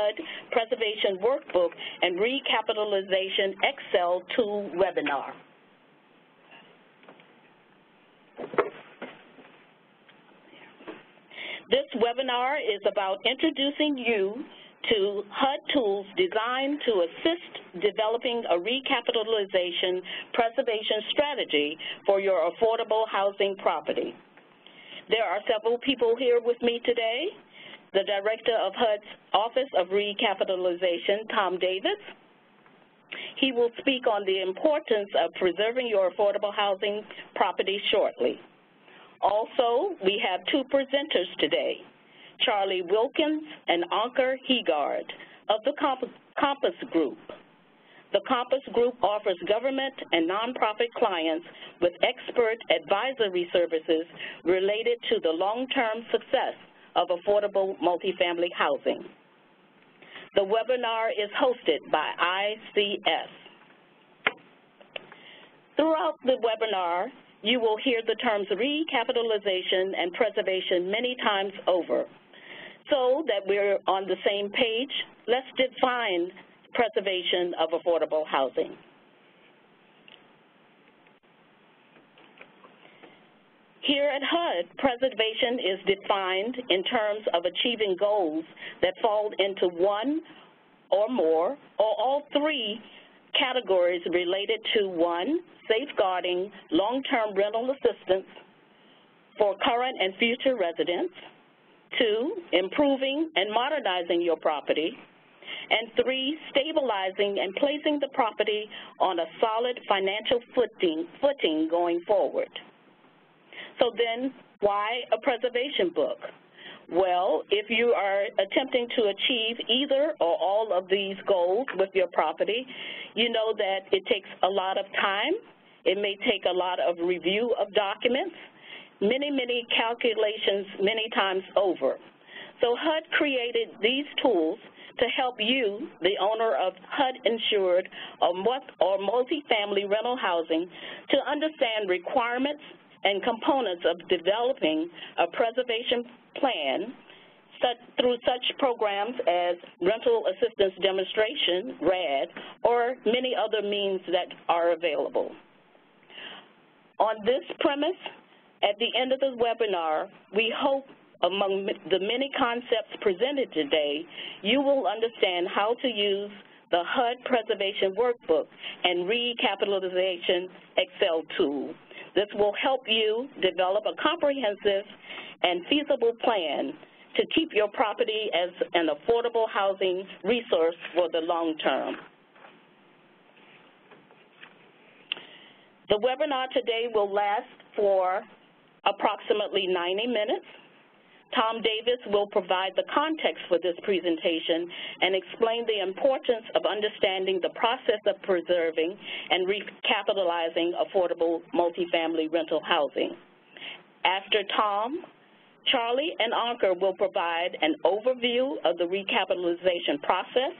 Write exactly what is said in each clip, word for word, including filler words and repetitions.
H U D Preservation Workbook and Recapitalization Excel two webinar. This webinar is about introducing you to H U D tools designed to assist developing a recapitalization preservation strategy for your affordable housing property. There are several people here with me today. The Director of H U D's Office of Recapitalization, Tom Davis. He will speak on the importance of preserving your affordable housing property shortly. Also, we have two presenters today, Charlie Wilkins and Ankur Heegard of the Compass Group. The Compass Group offers government and nonprofit clients with expert advisory services related to the long-term success of affordable multifamily housing. The webinar is hosted by I C S. Throughout the webinar, you will hear the terms recapitalization and preservation many times over. So that we're on the same page, let's define preservation of affordable housing. Here at H U D, preservation is defined in terms of achieving goals that fall into one or more, or all three categories related to, one, safeguarding long-term rental assistance for current and future residents, two, improving and modernizing your property, and three, stabilizing and placing the property on a solid financial footing, footing going forward. So then, why a preservation book? Well, if you are attempting to achieve either or all of these goals with your property, you know that it takes a lot of time. It may take a lot of review of documents, many, many calculations many times over. So H U D created these tools to help you, the owner of H U D-insured or multifamily rental housing, to understand requirements and components of developing a preservation plan such, through such programs as Rental Assistance Demonstration, RAD, or many other means that are available. On this premise, at the end of the webinar, we hope among the many concepts presented today, you will understand how to use the H U D Preservation Workbook and Recapitalization Excel tool. This will help you develop a comprehensive and feasible plan to keep your property as an affordable housing resource for the long term. The webinar today will last for approximately ninety minutes. Tom Davis will provide the context for this presentation and explain the importance of understanding the process of preserving and recapitalizing affordable multifamily rental housing. After Tom, Charlie and Ankur will provide an overview of the recapitalization process,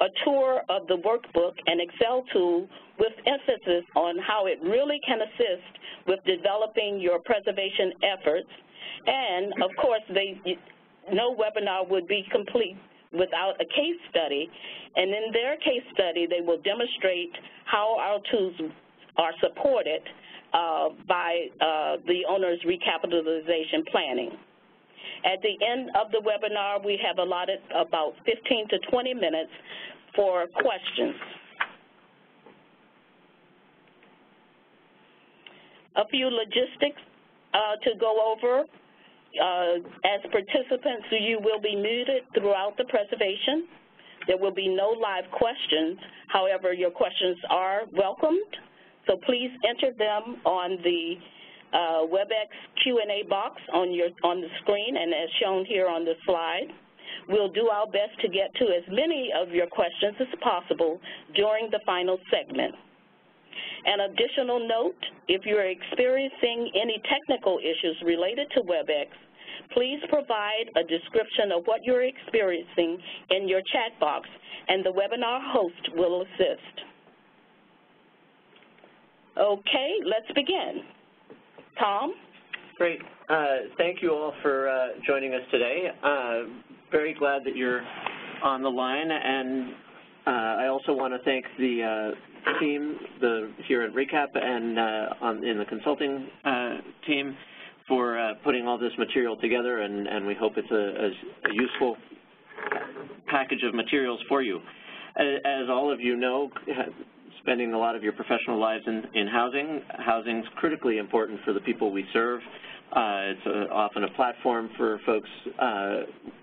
a tour of the workbook and Excel tool with emphasis on how it really can assist with developing your preservation efforts. And, of course, they, no webinar would be complete without a case study, and in their case study, they will demonstrate how our tools are supported uh, by uh, the owner's recapitalization planning. At the end of the webinar, we have allotted about fifteen to twenty minutes for questions. A few logistics uh, to go over. Uh, as participants, you will be muted throughout the presentation. There will be no live questions. However, your questions are welcomed, so please enter them on the uh, WebEx Q and A box on, your, on the screen and as shown here on the slide. We'll do our best to get to as many of your questions as possible during the final segment. An additional note, if you're experiencing any technical issues related to WebEx, please provide a description of what you're experiencing in your chat box, and the webinar host will assist. Okay, let's begin. Tom? Great. Uh, thank you all for uh, joining us today. Uh, very glad that you're on the line, and uh, I also want to thank the uh, team the, here at RECAP and uh, on, in the consulting uh, team for uh, putting all this material together, and, and we hope it's a, a, a useful package of materials for you. As all of you know, spending a lot of your professional lives in, in housing, housing is critically important for the people we serve. Uh, it's a, often a platform for folks uh,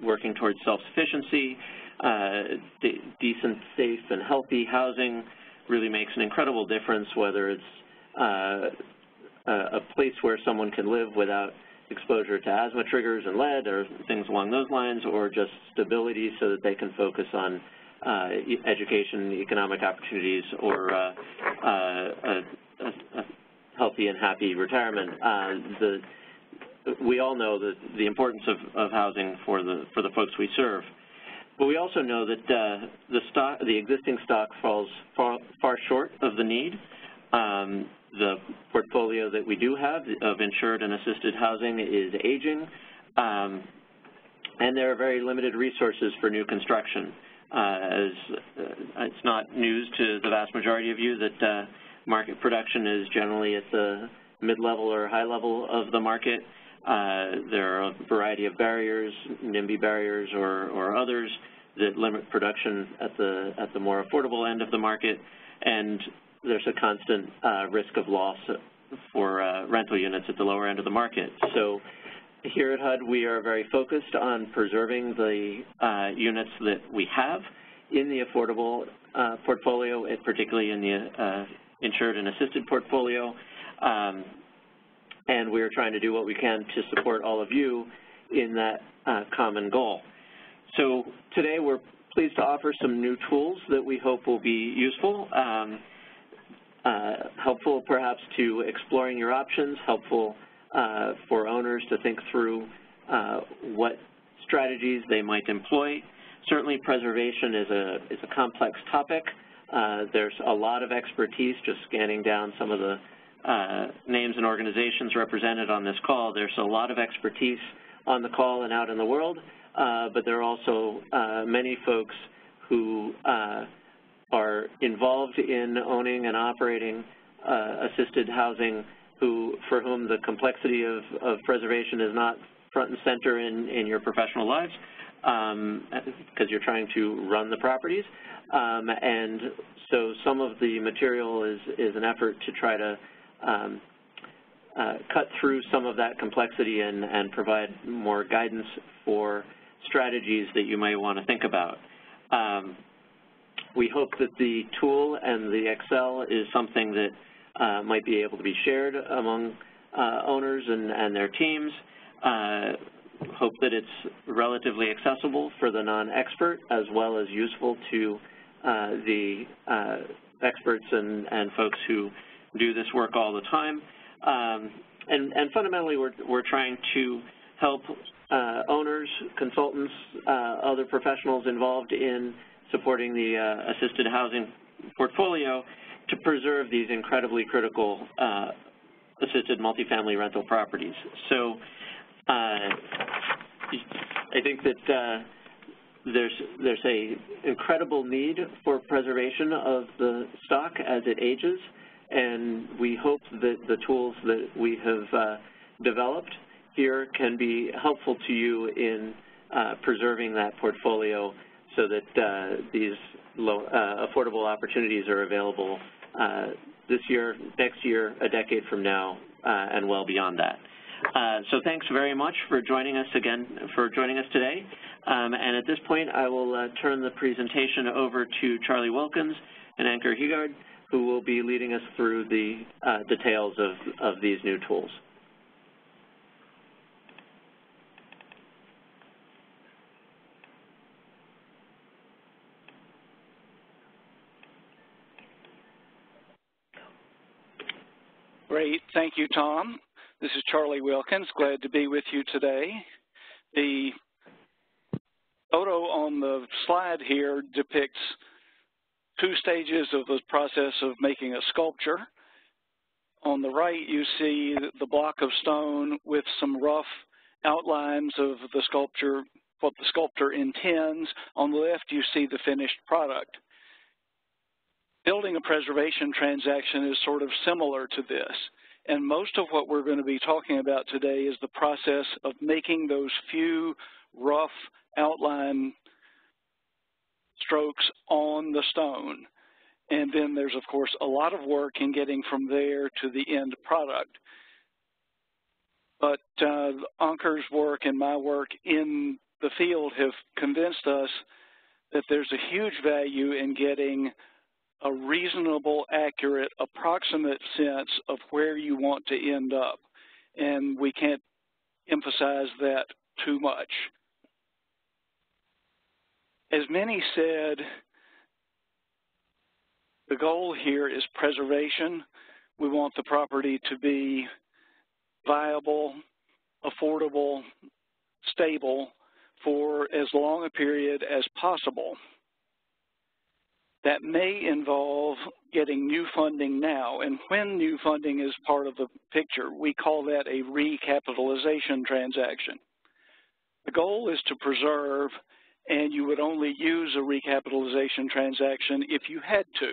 working towards self-sufficiency. Uh, de decent, safe, and healthy housing really makes an incredible difference, whether it's uh, a, a place where someone can live without exposure to asthma triggers and lead or things along those lines, or just stability so that they can focus on Uh, education, economic opportunities, or uh, uh, a, a healthy and happy retirement. Uh, the, we all know the, the importance of, of housing for the for the folks we serve, but we also know that uh, the stock, the existing stock, falls far, far short of the need. Um, the portfolio that we do have of insured and assisted housing is aging, um, and there are very limited resources for new construction. Uh, as uh, it's not news to the vast majority of you that uh, market production is generally at the mid-level or high level of the market. Uh, there are a variety of barriers, NIMBY barriers or, or others, that limit production at the, at the more affordable end of the market, and there's a constant uh, risk of loss for uh, rental units at the lower end of the market. So, here at H U D, we are very focused on preserving the uh, units that we have in the affordable uh, portfolio, particularly in the uh, insured and assisted portfolio. Um, and we are trying to do what we can to support all of you in that uh, common goal. So today we're pleased to offer some new tools that we hope will be useful, um, uh, helpful perhaps to exploring your options, helpful Uh, for owners to think through uh, what strategies they might employ. Certainly preservation is a, is a complex topic. Uh, there's a lot of expertise. Just scanning down some of the uh, names and organizations represented on this call, there's a lot of expertise on the call and out in the world, uh, but there are also uh, many folks who uh, are involved in owning and operating uh, assisted housing, who, for whom the complexity of, of preservation is not front and center in, in your professional lives, um, because you're trying to run the properties. Um, and so some of the material is, is an effort to try to um, uh, cut through some of that complexity and, and provide more guidance for strategies that you may want to think about. Um, we hope that the tool and the Excel is something that Uh, might be able to be shared among uh, owners and, and their teams. Uh, hope that it's relatively accessible for the non-expert as well as useful to uh, the uh, experts and, and folks who do this work all the time. Um, and, and fundamentally, we're, we're trying to help uh, owners, consultants, uh, other professionals involved in supporting the uh, assisted housing portfolio to preserve these incredibly critical uh, assisted multifamily rental properties. So uh, I think that uh, there's there's a incredible need for preservation of the stock as it ages, and we hope that the tools that we have uh, developed here can be helpful to you in uh, preserving that portfolio so that uh, these low, uh, affordable opportunities are available uh, this year, next year, a decade from now, uh, and well beyond that. Uh, so thanks very much for joining us again, for joining us today. Um, and at this point, I will uh, turn the presentation over to Charlie Wilkins and Ankur Heegard, who will be leading us through the uh, details of, of these new tools. Great. Thank you, Tom. This is Charlie Wilkins. Glad to be with you today. The photo on the slide here depicts two stages of the process of making a sculpture. On the right, you see the block of stone with some rough outlines of the sculpture what the sculptor intends. On the left, you see the finished product. Building a preservation transaction is sort of similar to this, and most of what we're going to be talking about today is the process of making those few rough outline strokes on the stone. And then there's, of course, a lot of work in getting from there to the end product. But uh, Ankur's work and my work in the field have convinced us that there's a huge value in getting a reasonable, accurate, approximate sense of where you want to end up. And we can't emphasize that too much. As many said, the goal here is preservation. We want the property to be viable, affordable, stable for as long a period as possible. That may involve getting new funding now, and when new funding is part of the picture, we call that a recapitalization transaction. The goal is to preserve, and you would only use a recapitalization transaction if you had to.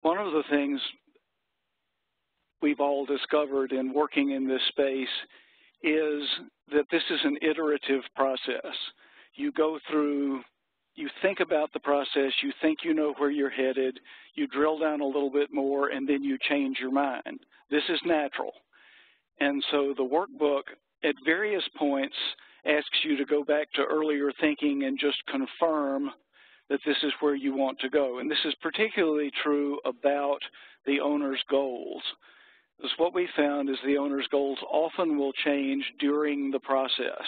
One of the things we've all discovered in working in this space is that this is an iterative process. You go through, you think about the process, you think you know where you're headed, you drill down a little bit more, and then you change your mind. This is natural. And so the workbook at various points asks you to go back to earlier thinking and just confirm that this is where you want to go. And this is particularly true about the owner's goals. Because what we found is the owner's goals often will change during the process.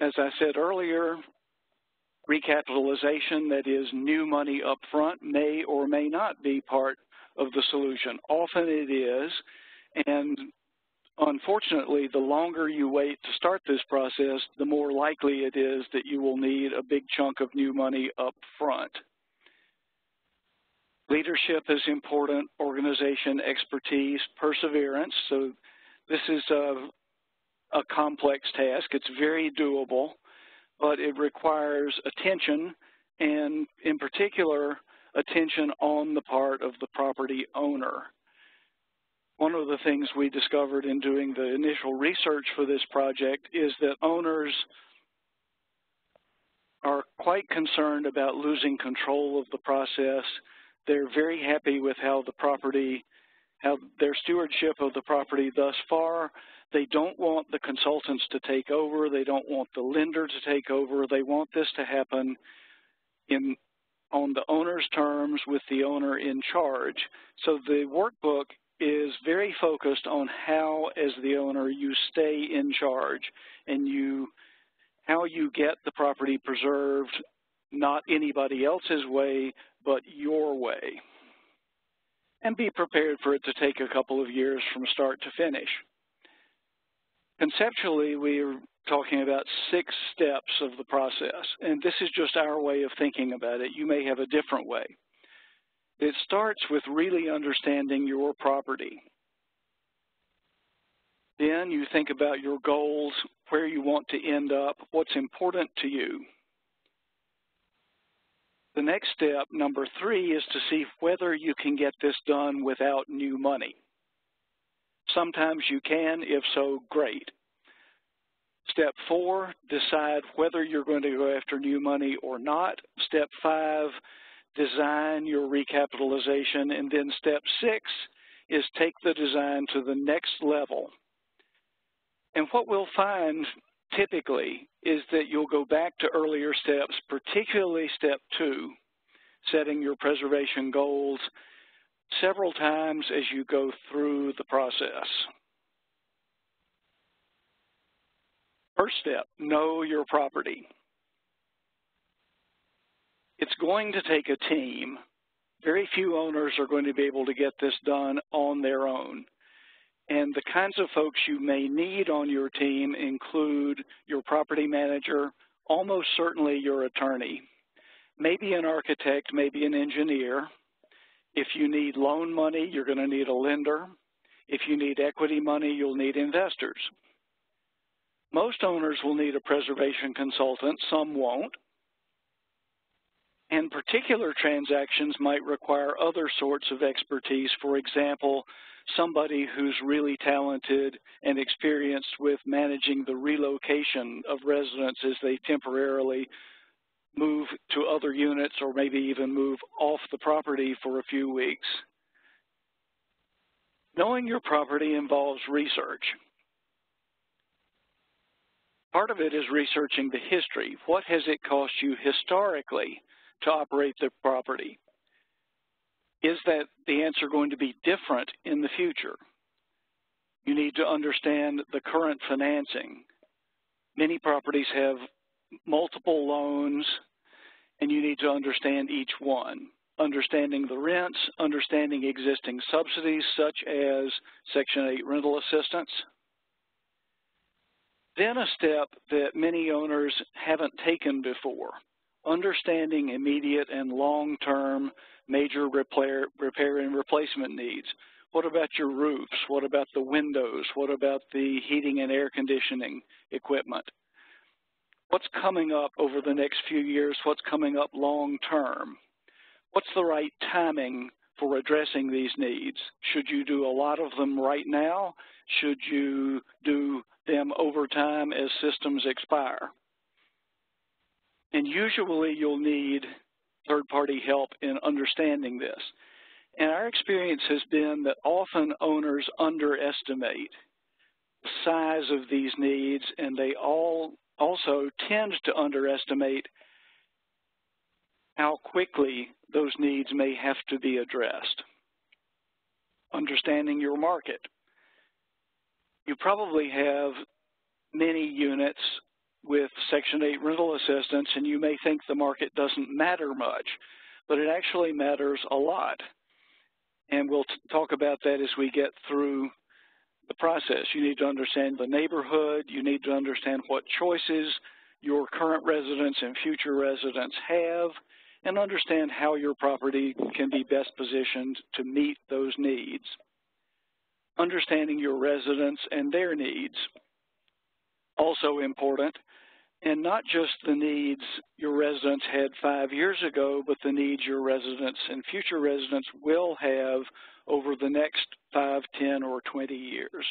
As I said earlier, recapitalization, that is new money up front, may or may not be part of the solution. Often it is, and unfortunately, the longer you wait to start this process, the more likely it is that you will need a big chunk of new money up front. Leadership is important, organization, expertise, perseverance. So this is a, a complex task. It's very doable, but it requires attention, and in particular, attention on the part of the property owner. One of the things we discovered in doing the initial research for this project is that owners are quite concerned about losing control of the process. They're very happy with how the property, how their stewardship of the property thus far. They don't want the consultants to take over. They don't want the lender to take over. They want this to happen in, on the owner's terms with the owner in charge. So the workbook is very focused on how, as the owner, you stay in charge and you, how you get the property preserved, not anybody else's way, but your way. And be prepared for it to take a couple of years from start to finish. Conceptually, we are talking about six steps of the process, and this is just our way of thinking about it. You may have a different way. It starts with really understanding your property. Then you think about your goals, where you want to end up, what's important to you. The next step, number three, is to see whether you can get this done without new money. Sometimes you can. If so, great. Step four, decide whether you're going to go after new money or not. Step five, design your recapitalization. And then step six is take the design to the next level. And what we'll find typically is that you'll go back to earlier steps, particularly step two, setting your preservation goals, several times as you go through the process. First step, know your property. It's going to take a team. Very few owners are going to be able to get this done on their own. And the kinds of folks you may need on your team include your property manager, almost certainly your attorney, maybe an architect, maybe an engineer. If you need loan money, you're going to need a lender. If you need equity money, you'll need investors. Most owners will need a preservation consultant, some won't. And particular transactions might require other sorts of expertise, for example, somebody who's really talented and experienced with managing the relocation of residents as they temporarily move to other units or maybe even move off the property for a few weeks. Knowing your property involves research. Part of it is researching the history. What has it cost you historically to operate the property? Is that the answer going to be different in the future? You need to understand the current financing. Many properties have multiple loans, and you need to understand each one. Understanding the rents, understanding existing subsidies such as Section eight rental assistance. Then a step that many owners haven't taken before, understanding immediate and long-term major repair, repair and replacement needs. What about your roofs? What about the windows? What about the heating and air conditioning equipment? What's coming up over the next few years? What's coming up long-term? What's the right timing for addressing these needs? Should you do a lot of them right now? Should you do them over time as systems expire? And usually you'll need third-party help in understanding this. And our experience has been that often owners underestimate the size of these needs, and they all also tend to underestimate how quickly those needs may have to be addressed. Understanding your market. You probably have many units with Section eight rental assistance, and you may think the market doesn't matter much, but it actually matters a lot. And we'll talk about that as we get through the process. You need to understand the neighborhood. You need to understand what choices your current residents and future residents have, and understand how your property can be best positioned to meet those needs. Understanding your residents and their needs, also important, and not just the needs your residents had five years ago, but the needs your residents and future residents will have over the next five, ten, or twenty years.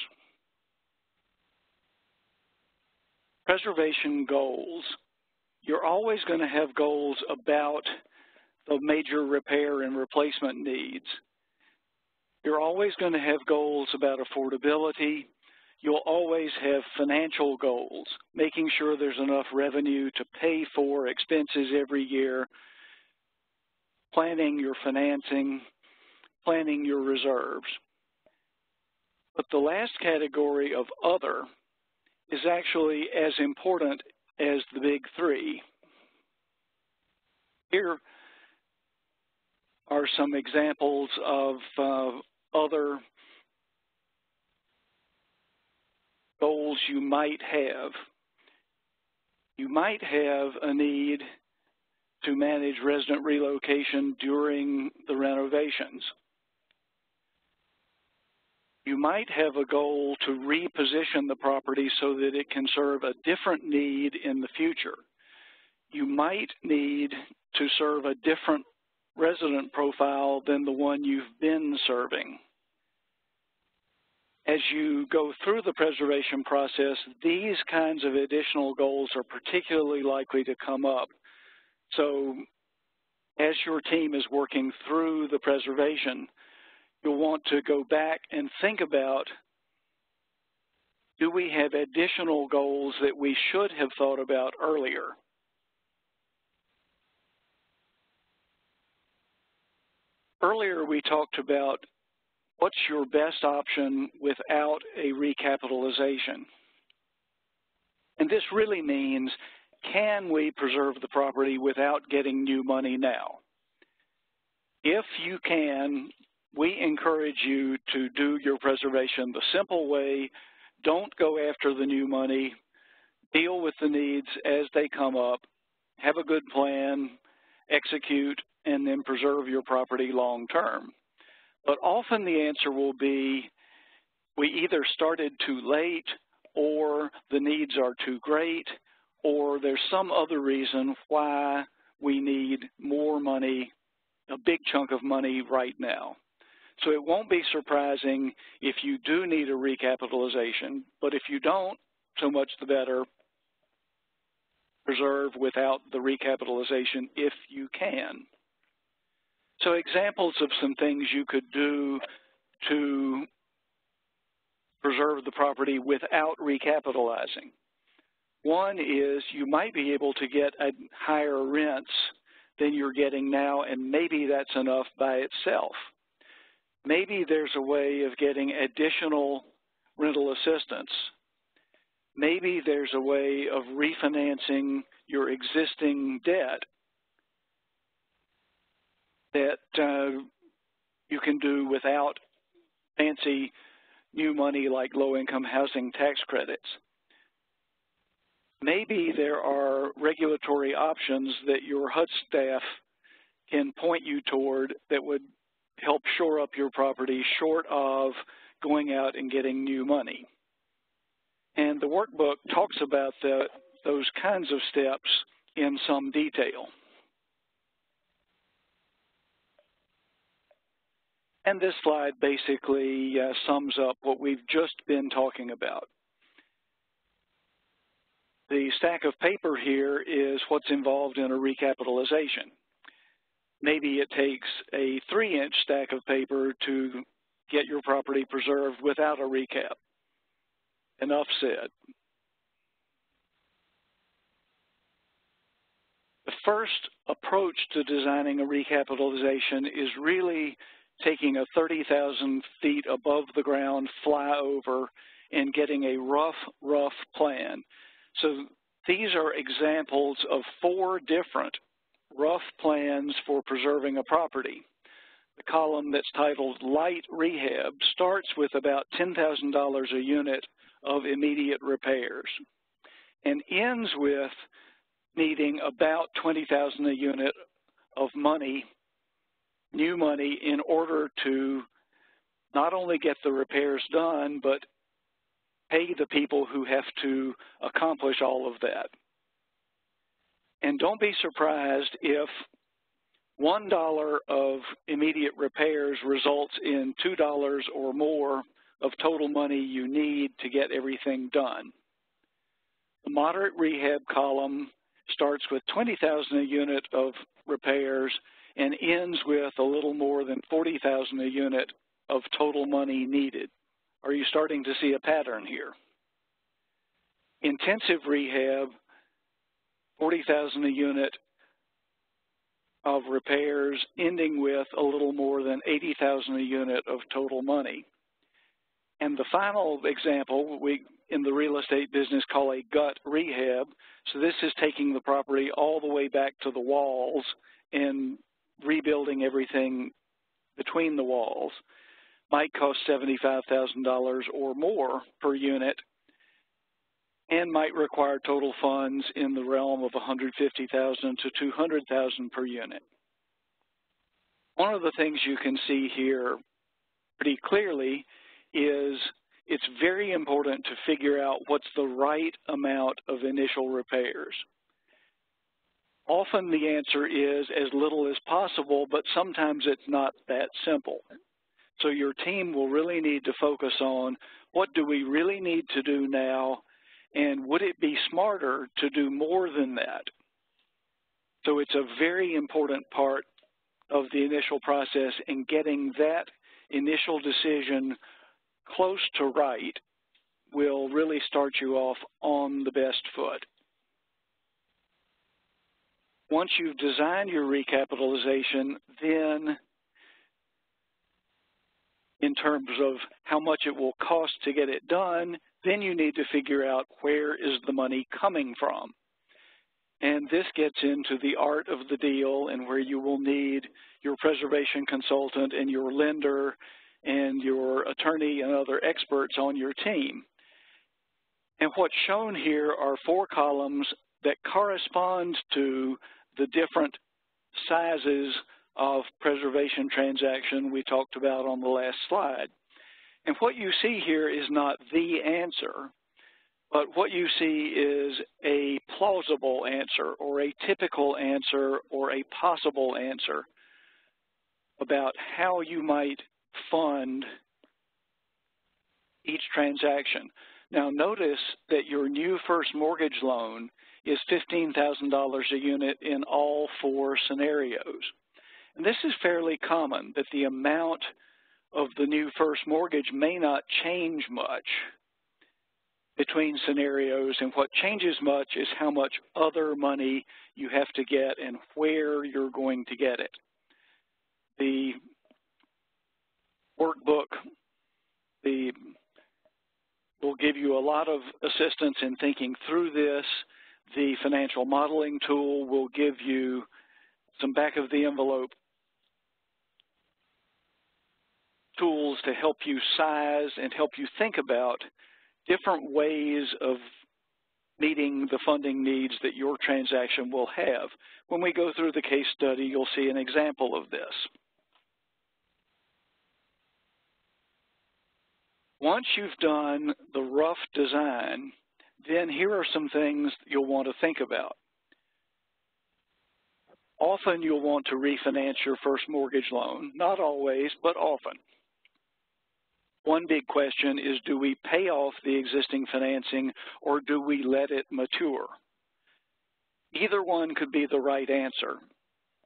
Preservation goals. You're always going to have goals about the major repair and replacement needs. You're always going to have goals about affordability. You'll always have financial goals, making sure there's enough revenue to pay for expenses every year, planning your financing, planning your reserves. But the last category of other is actually as important as the big three. Here are some examples of uh, other goals you might have. You might have a need to manage resident relocation during the renovations. You might have a goal to reposition the property so that it can serve a different need in the future. You might need to serve a different resident profile than the one you've been serving. As you go through the preservation process, these kinds of additional goals are particularly likely to come up. So as your team is working through the preservation, you'll want to go back and think about, do we have additional goals that we should have thought about earlier? Earlier we talked about what's your best option without a recapitalization. And this really means, can we preserve the property without getting new money now? If you can, we encourage you to do your preservation the simple way. Don't go after the new money. Deal with the needs as they come up. Have a good plan execute, and then preserve your property long term. But often the answer will be, we either started too late, or the needs are too great, or there's some other reason why we need more money, a big chunk of money right now. So it won't be surprising if you do need a recapitalization, but if you don't, so much the better. Preserve without the recapitalization if you can. So examples of some things you could do to preserve the property without recapitalizing. One is you might be able to get a higher rents than you're getting now, and maybe that's enough by itself. Maybe there's a way of getting additional rental assistance. Maybe there's a way of refinancing your existing debt that uh, you can do without fancy new money like low-income housing tax credits. Maybe there are regulatory options that your H U D staff can point you toward that would help shore up your property short of going out and getting new money. And the workbook talks about the, those kinds of steps in some detail. And this slide basically uh, sums up what we've just been talking about. The stack of paper here is what's involved in a recapitalization. Maybe it takes a three-inch stack of paper to get your property preserved without a recap. Enough said. The first approach to designing a recapitalization is really taking a thirty thousand feet above the ground flyover and getting a rough, rough plan. So these are examples of four different rough plans for preserving a property. The column that's titled Light Rehab starts with about ten thousand dollars a unit of immediate repairs and ends with needing about twenty thousand dollars a unit of money, new money, in order to not only get the repairs done, but pay the people who have to accomplish all of that. And don't be surprised if one dollar of immediate repairs results in two dollars or more of total money you need to get everything done. The moderate rehab column starts with twenty thousand dollars a unit of repairs and ends with a little more than forty thousand dollars a unit of total money needed. Are you starting to see a pattern here? Intensive rehab, forty thousand dollars a unit of repairs, ending with a little more than eighty thousand dollars a unit of total money. And the final example we in the real estate business call a gut rehab. So this is taking the property all the way back to the walls and rebuilding everything between the walls. Might cost seventy-five thousand dollars or more per unit and might require total funds in the realm of one hundred fifty thousand dollars to two hundred thousand dollars per unit. One of the things you can see here pretty clearly is it's very important to figure out what's the right amount of initial repairs. Often the answer is as little as possible, but sometimes it's not that simple. So your team will really need to focus on what do we really need to do now, and would it be smarter to do more than that? So it's a very important part of the initial process, and getting that initial decision close to right will really start you off on the best foot. Once you've designed your recapitalization, then in terms of how much it will cost to get it done, then you need to figure out where is the money coming from. And this gets into the art of the deal and where you will need your preservation consultant and your lender and your attorney and other experts on your team. And what's shown here are four columns that correspond to the different sizes of preservation transaction we talked about on the last slide. And what you see here is not the answer, but what you see is a plausible answer or a typical answer or a possible answer about how you might fund each transaction. Now notice that your new first mortgage loan is fifteen thousand dollars a unit in all four scenarios. And this is fairly common, that the amount of the new first mortgage may not change much between scenarios, and what changes much is how much other money you have to get and where you're going to get it. The workbook the, will give you a lot of assistance in thinking through this. The financial modeling tool will give you some back-of-the-envelope tools to help you size and help you think about different ways of meeting the funding needs that your transaction will have. When we go through the case study, you'll see an example of this. Once you've done the rough design, then here are some things you'll want to think about. Often you'll want to refinance your first mortgage loan. Not always, but often. One big question is, do we pay off the existing financing or do we let it mature? Either one could be the right answer,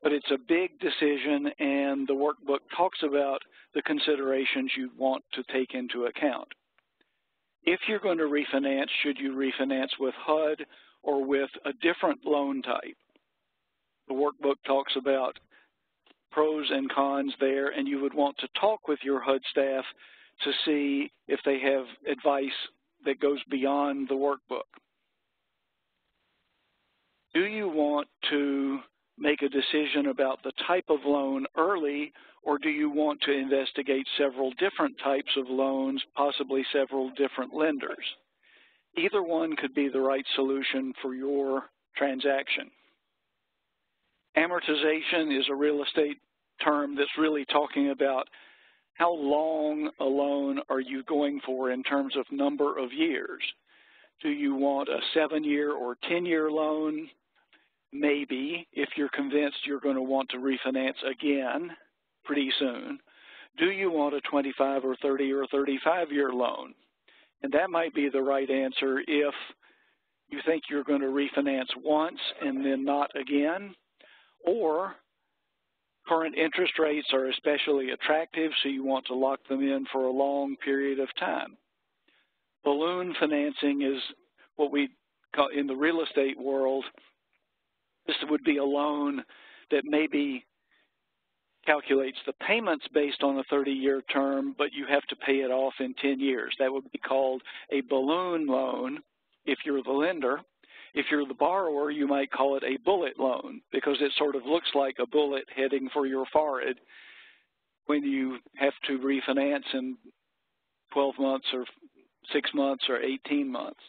but it's a big decision, and the workbook talks about the considerations you'd want to take into account. If you're going to refinance, should you refinance with H U D or with a different loan type? The workbook talks about pros and cons there, and you would want to talk with your H U D staff to see if they have advice that goes beyond the workbook. Do you want to make a decision about the type of loan early, or do you want to investigate several different types of loans, possibly several different lenders? Either one could be the right solution for your transaction. Amortization is a real estate term that's really talking about how long a loan are you going for in terms of number of years. Do you want a seven-year or ten-year loan? Maybe, if you're convinced you're going to want to refinance again pretty soon. Do you want a twenty-five or thirty or thirty-five-year loan? And that might be the right answer if you think you're going to refinance once and then not again, or current interest rates are especially attractive, so you want to lock them in for a long period of time. Balloon financing is what we call, in the real estate world, this would be a loan that maybe calculates the payments based on a thirty-year term, but you have to pay it off in ten years. That would be called a balloon loan if you're the lender. If you're the borrower, you might call it a bullet loan, because it sort of looks like a bullet heading for your forehead when you have to refinance in twelve months or six months or eighteen months.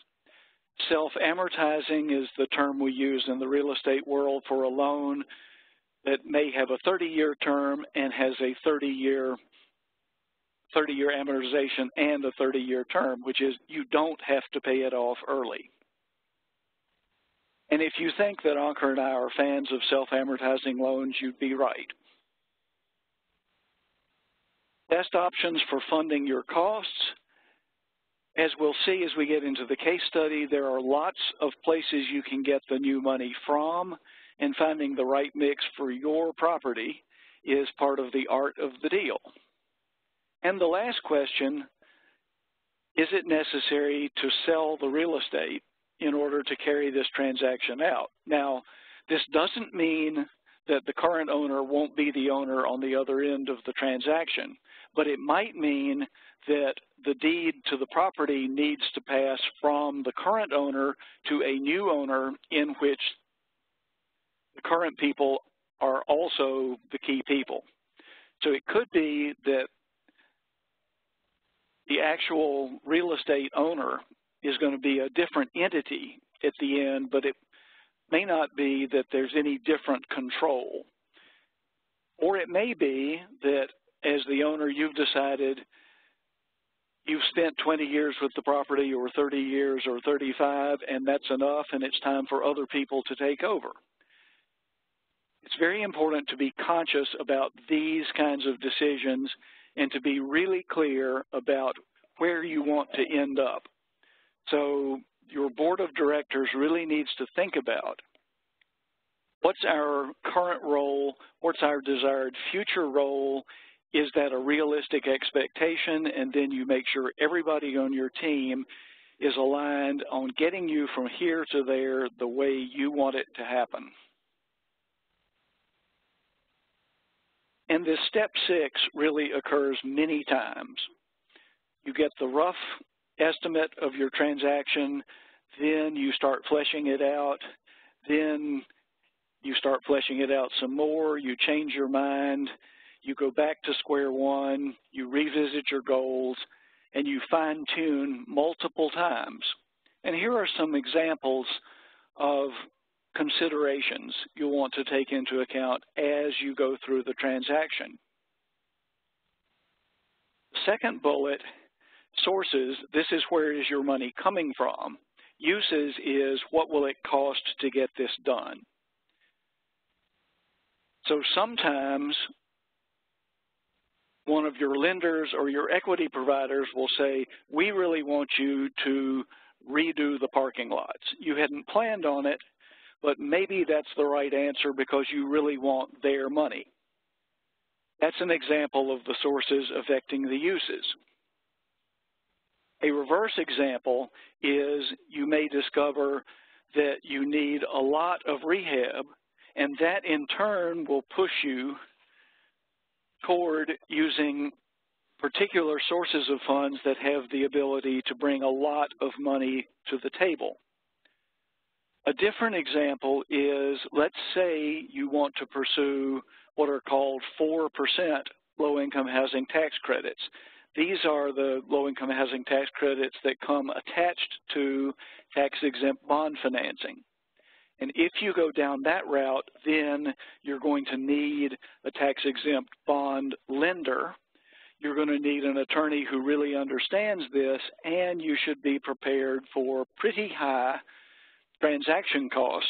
Self-amortizing is the term we use in the real estate world for a loan that may have a thirty-year term and has a thirty-year amortization and a thirty-year term, which is you don't have to pay it off early. And if you think that Ankur and I are fans of self-amortizing loans, you'd be right. Best options for funding your costs. As we'll see as we get into the case study, there are lots of places you can get the new money from, and finding the right mix for your property is part of the art of the deal. And the last question, is it necessary to sell the real estate in order to carry this transaction out? Now, this doesn't mean that the current owner won't be the owner on the other end of the transaction, but it might mean that the deed to the property needs to pass from the current owner to a new owner, in which the current people are also the key people. So it could be that the actual real estate owner is going to be a different entity at the end, but it may not be that there's any different control. Or it may be that as the owner you've decided you've spent twenty years with the property or thirty years or thirty-five, and that's enough and it's time for other people to take over. It's very important to be conscious about these kinds of decisions and to be really clear about where you want to end up. So your board of directors really needs to think about what's our current role, what's our desired future role, is that a realistic expectation, and then you make sure everybody on your team is aligned on getting you from here to there the way you want it to happen. And this step six really occurs many times. You get the rough estimate of your transaction, then you start fleshing it out, then you start fleshing it out some more, you change your mind, you go back to square one, you revisit your goals, and you fine-tune multiple times. And here are some examples of considerations you'll want to take into account as you go through the transaction. Second bullet, sources, this is where is your money coming from. Uses is what will it cost to get this done. So sometimes one of your lenders or your equity providers will say, we really want you to redo the parking lots. You hadn't planned on it, but maybe that's the right answer because you really want their money. That's an example of the sources affecting the uses. A reverse example is you may discover that you need a lot of rehab, and that in turn will push you toward using particular sources of funds that have the ability to bring a lot of money to the table. A different example is, let's say you want to pursue what are called four percent low-income housing tax credits. These are the low-income housing tax credits that come attached to tax-exempt bond financing. And if you go down that route, then you're going to need a tax-exempt bond lender. You're going to need an attorney who really understands this, and you should be prepared for pretty high transaction costs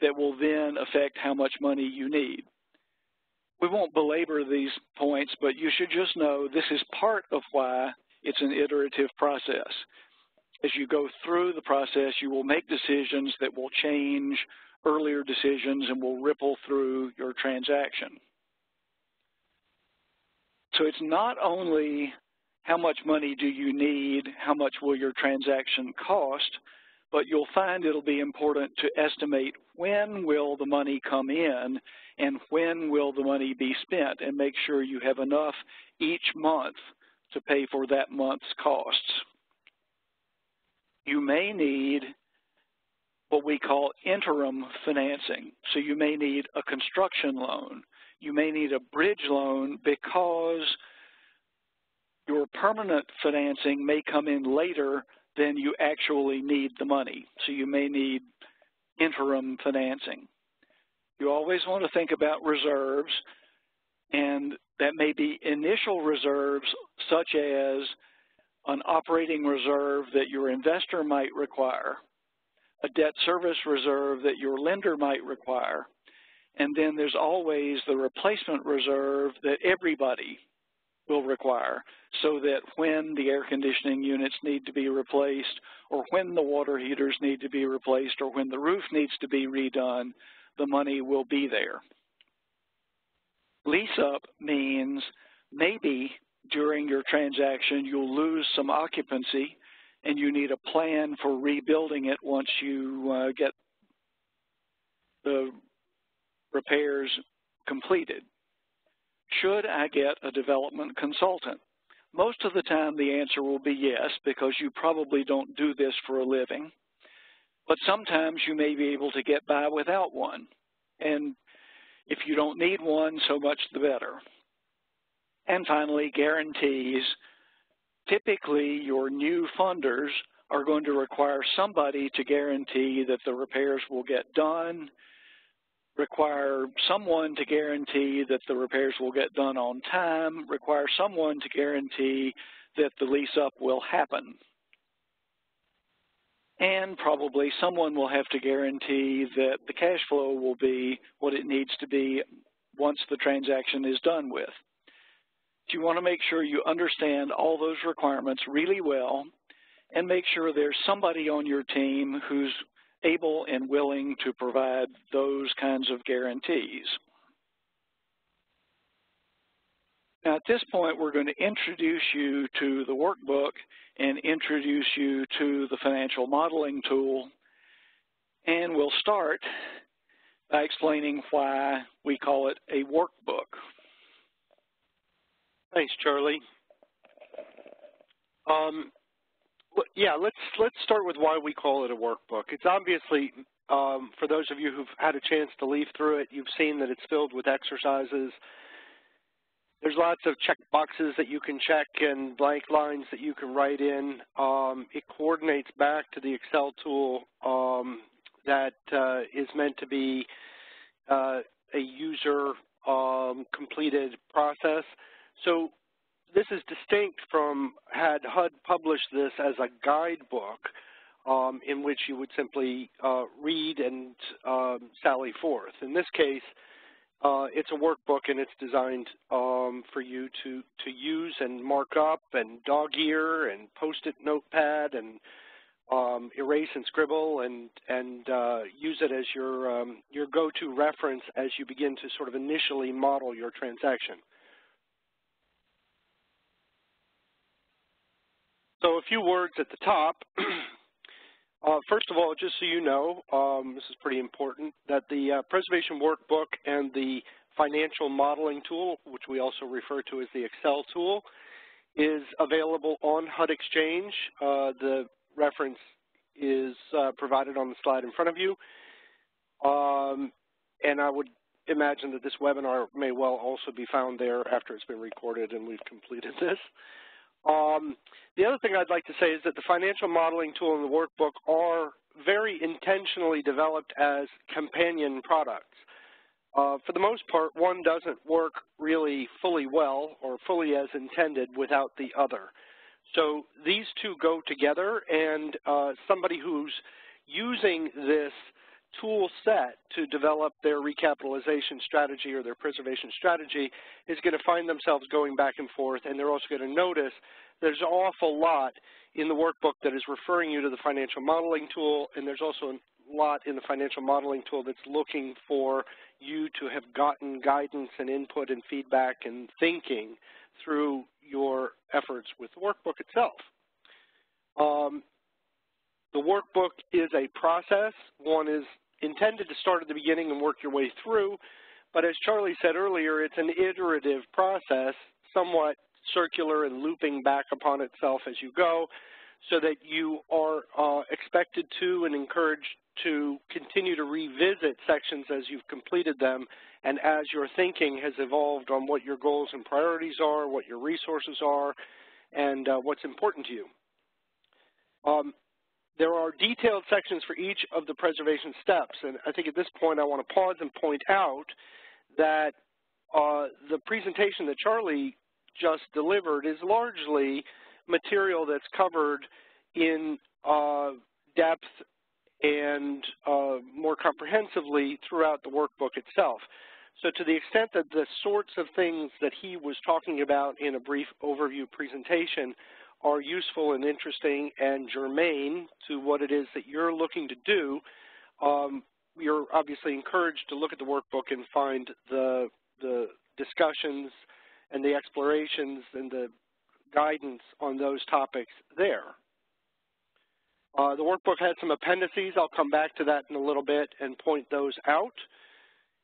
that will then affect how much money you need. We won't belabor these points, but you should just know this is part of why it's an iterative process. As you go through the process, you will make decisions that will change earlier decisions and will ripple through your transaction. So it's not only how much money do you need, how much will your transaction cost, but you'll find it'll be important to estimate when will the money come in and when will the money be spent, and make sure you have enough each month to pay for that month's costs. You may need what we call interim financing. So you may need a construction loan. You may need a bridge loan because your permanent financing may come in later than you actually need the money. So you may need interim financing. You always want to think about reserves, and that may be initial reserves such as an operating reserve that your investor might require, a debt service reserve that your lender might require, and then there's always the replacement reserve that everybody will require, so that when the air conditioning units need to be replaced, or when the water heaters need to be replaced, or when the roof needs to be redone, the money will be there. Lease up means maybe during your transaction, you'll lose some occupancy, and you need a plan for rebuilding it once you uh, get the repairs completed. Should I get a development consultant? Most of the time, the answer will be yes, because you probably don't do this for a living. But sometimes you may be able to get by without one. And if you don't need one, so much the better. And finally, guarantees. Typically, your new funders are going to require somebody to guarantee that the repairs will get done, require someone to guarantee that the repairs will get done on time, require someone to guarantee that the lease up will happen. And probably someone will have to guarantee that the cash flow will be what it needs to be once the transaction is done with. So you want to make sure you understand all those requirements really well and make sure there's somebody on your team who's able and willing to provide those kinds of guarantees. Now, at this point, we're going to introduce you to the workbook and introduce you to the financial modeling tool, and we'll start by explaining why we call it a workbook. Thanks, Charlie. Um, yeah, let's let's start with why we call it a workbook. It's obviously, um, for those of you who've had a chance to leaf through it, you've seen that it's filled with exercises. There's lots of check boxes that you can check and blank lines that you can write in. Um, it coordinates back to the Excel tool um, that uh, is meant to be uh, a user um, completed process. So this is distinct from had H U D published this as a guidebook um, in which you would simply uh, read and um, sally forth. In this case, uh, it's a workbook, and it's designed um, for you to, to use and mark up and dog ear and post-it notepad and um, erase and scribble and, and uh, use it as your, um, your go-to reference as you begin to sort of initially model your transaction. So a few words at the top. uh, first of all, just so you know, um, this is pretty important, that the uh, preservation workbook and the financial modeling tool, which we also refer to as the Excel tool, is available on H U D Exchange. Uh, the reference is uh, provided on the slide in front of you. Um, and I would imagine that this webinar may well also be found there after it's been recorded and we've completed this. Um, the other thing I'd like to say is that the financial modeling tool and the workbook are very intentionally developed as companion products. Uh, for the most part, one doesn't work really fully well or fully as intended without the other. So these two go together, and uh, somebody who's using this tool set to develop their recapitalization strategy or their preservation strategy is going to find themselves going back and forth, and they're also going to notice there's an awful lot in the workbook that is referring you to the financial modeling tool, and there's also a lot in the financial modeling tool that's looking for you to have gotten guidance and input and feedback and thinking through your efforts with the workbook itself. Um, the workbook is a process. One is intended to start at the beginning and work your way through, but as Charlie said earlier, it's an iterative process, somewhat circular and looping back upon itself as you go, so that you are uh, expected to and encouraged to continue to revisit sections as you've completed them and as your thinking has evolved on what your goals and priorities are, what your resources are, and uh, what's important to you. Um, There are detailed sections for each of the preservation steps, and I think at this point I want to pause and point out that uh, the presentation that Charlie just delivered is largely material that's covered in uh, depth and uh, more comprehensively throughout the workbook itself. So to the extent that the sorts of things that he was talking about in a brief overview presentation are useful and interesting and germane to what it is that you're looking to do, um, you're obviously encouraged to look at the workbook and find the, the discussions and the explorations and the guidance on those topics there. Uh, the workbook had some appendices. I'll come back to that in a little bit and point those out.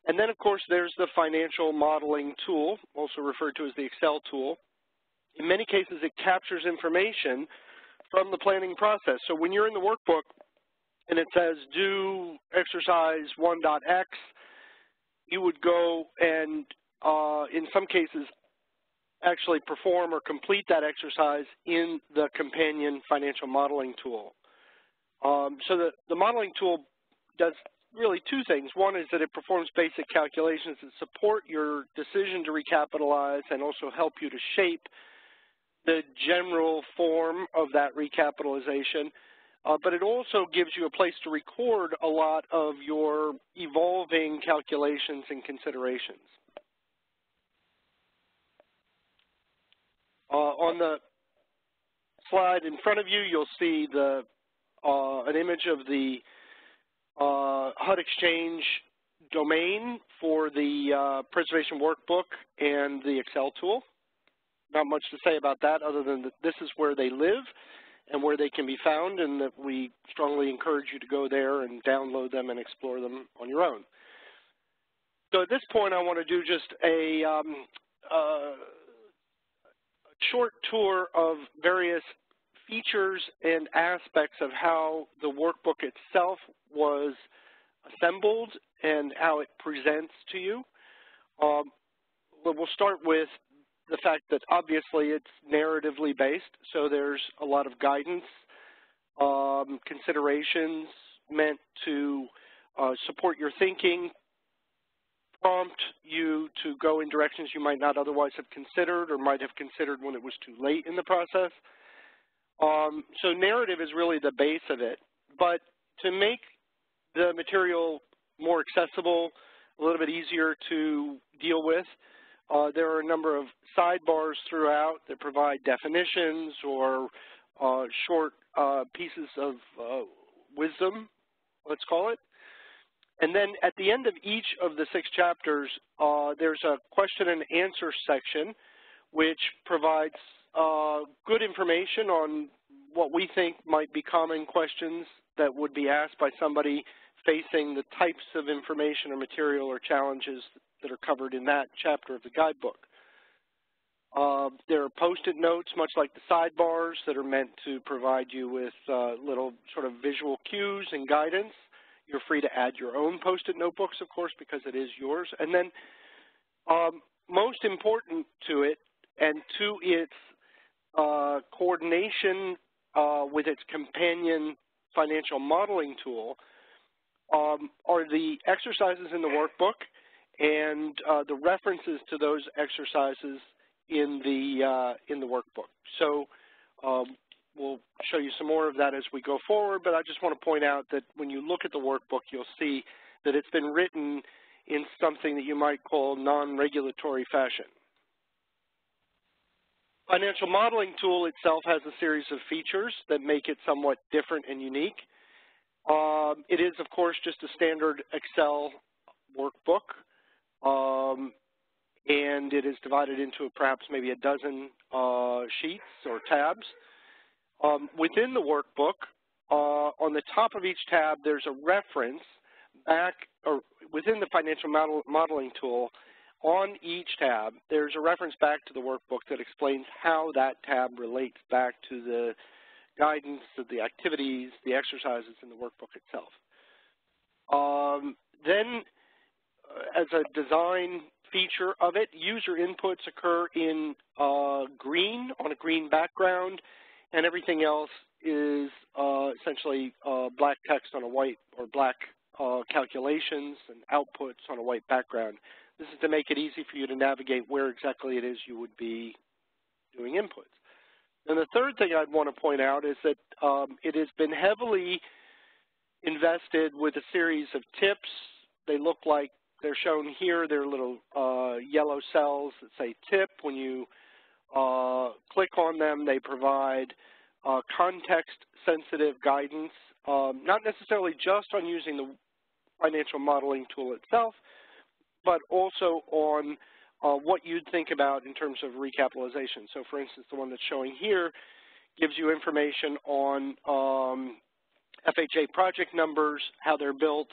And then, of course, there's the financial modeling tool, also referred to as the Excel tool. In many cases, it captures information from the planning process. So when you're in the workbook and it says do exercise one dot X, you would go and, uh, in some cases, actually perform or complete that exercise in the companion financial modeling tool. Um, so the, the modeling tool does really two things. One is that it performs basic calculations that support your decision to recapitalize and also help you to shape the general form of that recapitalization. Uh, but it also gives you a place to record a lot of your evolving calculations and considerations. Uh, on the slide in front of you, you'll see the uh, an image of the uh, H U D Exchange domain for the uh, preservation workbook and the Excel tool. Not much to say about that other than that this is where they live and where they can be found, and that we strongly encourage you to go there and download them and explore them on your own. So at this point, I want to do just a um, uh, short tour of various features and aspects of how the workbook itself was assembled and how it presents to you. Um, but we'll start with the fact that obviously it's narratively based, so there's a lot of guidance, um, considerations meant to uh, support your thinking, prompt you to go in directions you might not otherwise have considered or might have considered when it was too late in the process. Um, so narrative is really the base of it. But to make the material more accessible, a little bit easier to deal with, Uh, there are a number of sidebars throughout that provide definitions or uh, short uh, pieces of uh, wisdom, let's call it. And then at the end of each of the six chapters, uh, there's a question and answer section, which provides uh, good information on what we think might be common questions that would be asked by somebody facing the types of information or material or challenges that are covered in that chapter of the guidebook. Uh, there are post-it notes, much like the sidebars, that are meant to provide you with uh, little sort of visual cues and guidance. You're free to add your own post-it notebooks, of course, because it is yours. And then um, most important to it and to its uh, coordination uh, with its companion financial modeling tool um, are the exercises in the workbook and uh, the references to those exercises in the uh, in the workbook. So um, we'll show you some more of that as we go forward, but I just want to point out that when you look at the workbook, you'll see that it's been written in something that you might call non-regulatory fashion. Financial modeling tool itself has a series of features that make it somewhat different and unique. Um, it is, of course, just a standard Excel workbook. Um, and it is divided into perhaps maybe a dozen uh, sheets or tabs. Um, within the workbook, uh, on the top of each tab, there's a reference back, or within the financial model, modeling tool, on each tab, there's a reference back to the workbook that explains how that tab relates back to the guidance of the activities, the exercises in the workbook itself. Um, then, as a design feature of it, user inputs occur in uh, green, on a green background, and everything else is uh, essentially uh, black text on a white, or black uh, calculations and outputs on a white background. This is to make it easy for you to navigate where exactly it is you would be doing inputs. And the third thing I'd want to point out is that um, it has been heavily invested with a series of tips. They look like they're shown here. They're little uh, yellow cells that say tip. When you uh, click on them, they provide uh, context-sensitive guidance, um, not necessarily just on using the financial modeling tool itself, but also on uh, what you'd think about in terms of recapitalization. So, for instance, the one that's showing here gives you information on um, F H A project numbers, how they're built,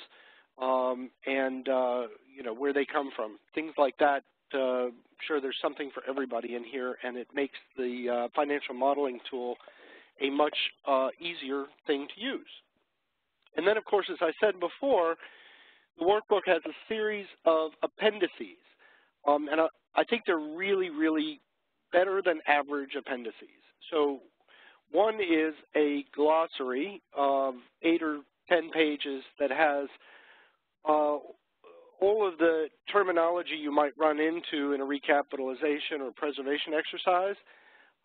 Um, and, uh, you know, where they come from, things like that. Uh, sure, there's something for everybody in here, and it makes the uh, financial modeling tool a much uh, easier thing to use. And then, of course, as I said before, the workbook has a series of appendices, um, and I, I think they're really, really better than average appendices. So one is a glossary of eight or ten pages that has uh, all of the terminology you might run into in a recapitalization or preservation exercise,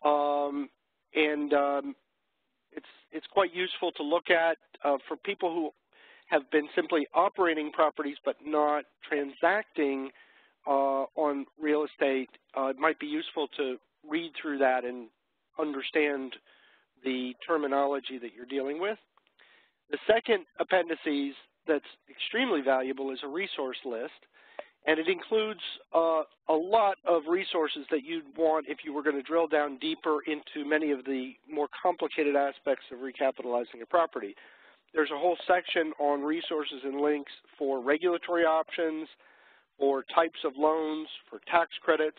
um, and um, it's, it's quite useful to look at uh, for people who have been simply operating properties but not transacting uh, on real estate. Uh, it might be useful to read through that and understand the terminology that you're dealing with. The second appendices that's extremely valuable is a resource list, and it includes uh, a lot of resources that you'd want if you were going to drill down deeper into many of the more complicated aspects of recapitalizing a property. There's a whole section on resources and links for regulatory options, for types of loans, for tax credits,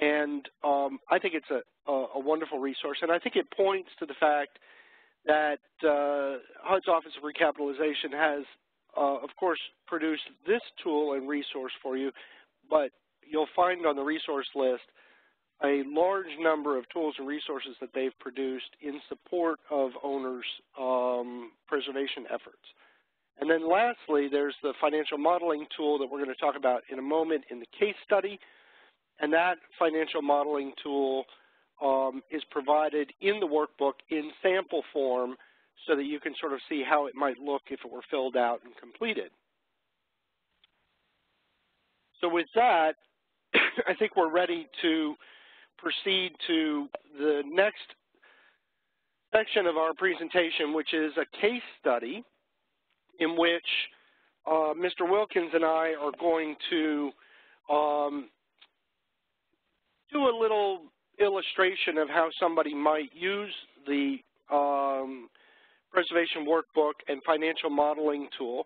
and um, I think it's a, a, a wonderful resource, and I think it points to the fact that uh, H U D's Office of Recapitalization has, uh, of course, produced this tool and resource for you, but you'll find on the resource list a large number of tools and resources that they've produced in support of owners' um, preservation efforts. And then lastly, there's the financial modeling tool that we're going to talk about in a moment in the case study, and that financial modeling tool Um, is provided in the workbook in sample form so that you can sort of see how it might look if it were filled out and completed. So with that, I think we're ready to proceed to the next section of our presentation, which is a case study in which uh, Mister Wilkins and I are going to um, do a little illustration of how somebody might use the um, preservation workbook and financial modeling tool.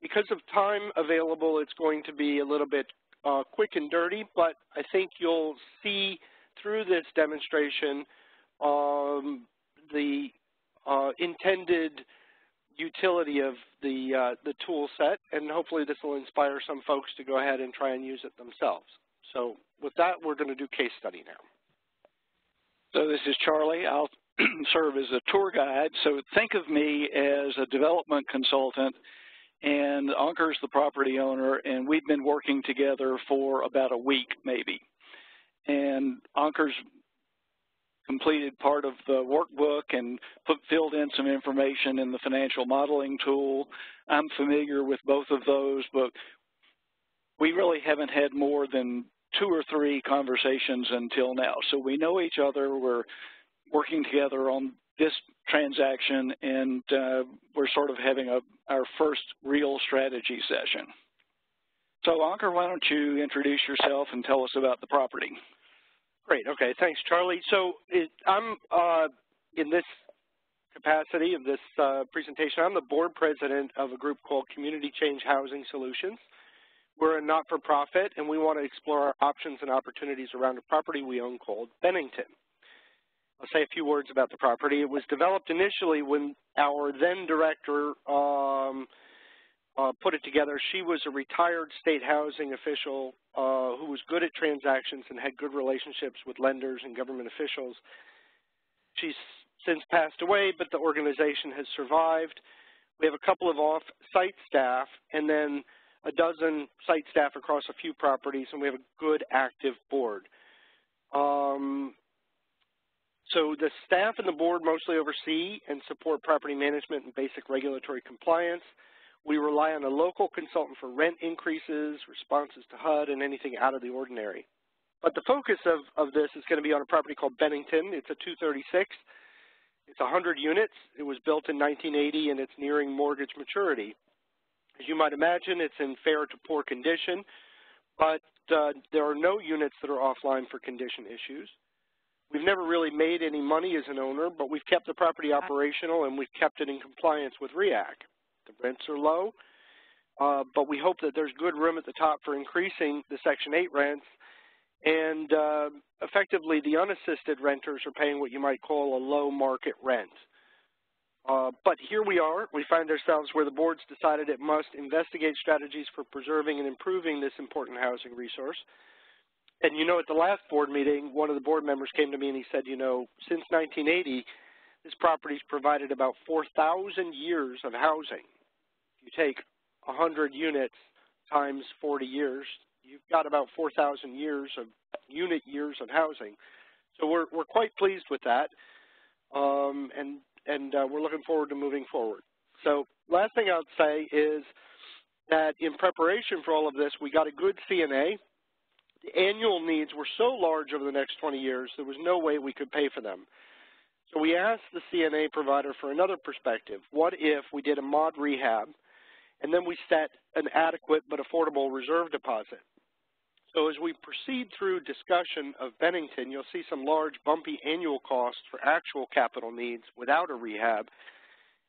Because of time available, it's going to be a little bit uh, quick and dirty, but I think you'll see through this demonstration um, the uh, intended utility of the, uh, the tool set, and hopefully this will inspire some folks to go ahead and try and use it themselves. So with that, we're going to do case study now. So this is Charlie. I'll serve as a tour guide. So think of me as a development consultant, and Ankur's the property owner, and we've been working together for about a week maybe. And Ankur's completed part of the workbook and put, filled in some information in the financial modeling tool. I'm familiar with both of those, but we really haven't had more than two or three conversations until now. So we know each other, we're working together on this transaction, and uh, we're sort of having a, our first real strategy session. So Ankur, why don't you introduce yourself and tell us about the property? Great, okay, thanks Charlie. So it, I'm uh, in this capacity of this uh, presentation, I'm the board president of a group called Community Change Housing Solutions. We're a not-for-profit, and we want to explore our options and opportunities around a property we own called Bennington. I'll say a few words about the property. It was developed initially when our then-director um, uh, put it together. She was a retired state housing official uh, who was good at transactions and had good relationships with lenders and government officials. She's since passed away, but the organization has survived. We have a couple of off-site staff, and then a dozen site staff across a few properties, and we have a good active board. Um, so the staff and the board mostly oversee and support property management and basic regulatory compliance. We rely on a local consultant for rent increases, responses to H U D, and anything out of the ordinary. But the focus of, of this is going to be on a property called Bennington. It's a two thirty-six. It's one hundred units. It was built in nineteen eighty, and it's nearing mortgage maturity. As you might imagine, it's in fair to poor condition, but uh, there are no units that are offline for condition issues. We've never really made any money as an owner, but we've kept the property operational and we've kept it in compliance with R E A C. The rents are low, uh, but we hope that there's good room at the top for increasing the Section eight rents, and uh, effectively the unassisted renters are paying what you might call a low market rent. Uh, but here we are. We find ourselves where the board's decided it must investigate strategies for preserving and improving this important housing resource. And you know, at the last board meeting, one of the board members came to me and he said, you know, since nineteen eighty, this property's provided about four thousand years of housing. If you take one hundred units times forty years, you've got about four thousand years of unit years of housing. So we're, we're quite pleased with that, um, and, and uh, we're looking forward to moving forward. So last thing I'll say is that in preparation for all of this, we got a good C N A. The annual needs were so large over the next twenty years, there was no way we could pay for them. So we asked the C N A provider for another perspective. What if we did a mod rehab, and then we set an adequate but affordable reserve deposit? So as we proceed through discussion of Bennington, you'll see some large, bumpy annual costs for actual capital needs without a rehab,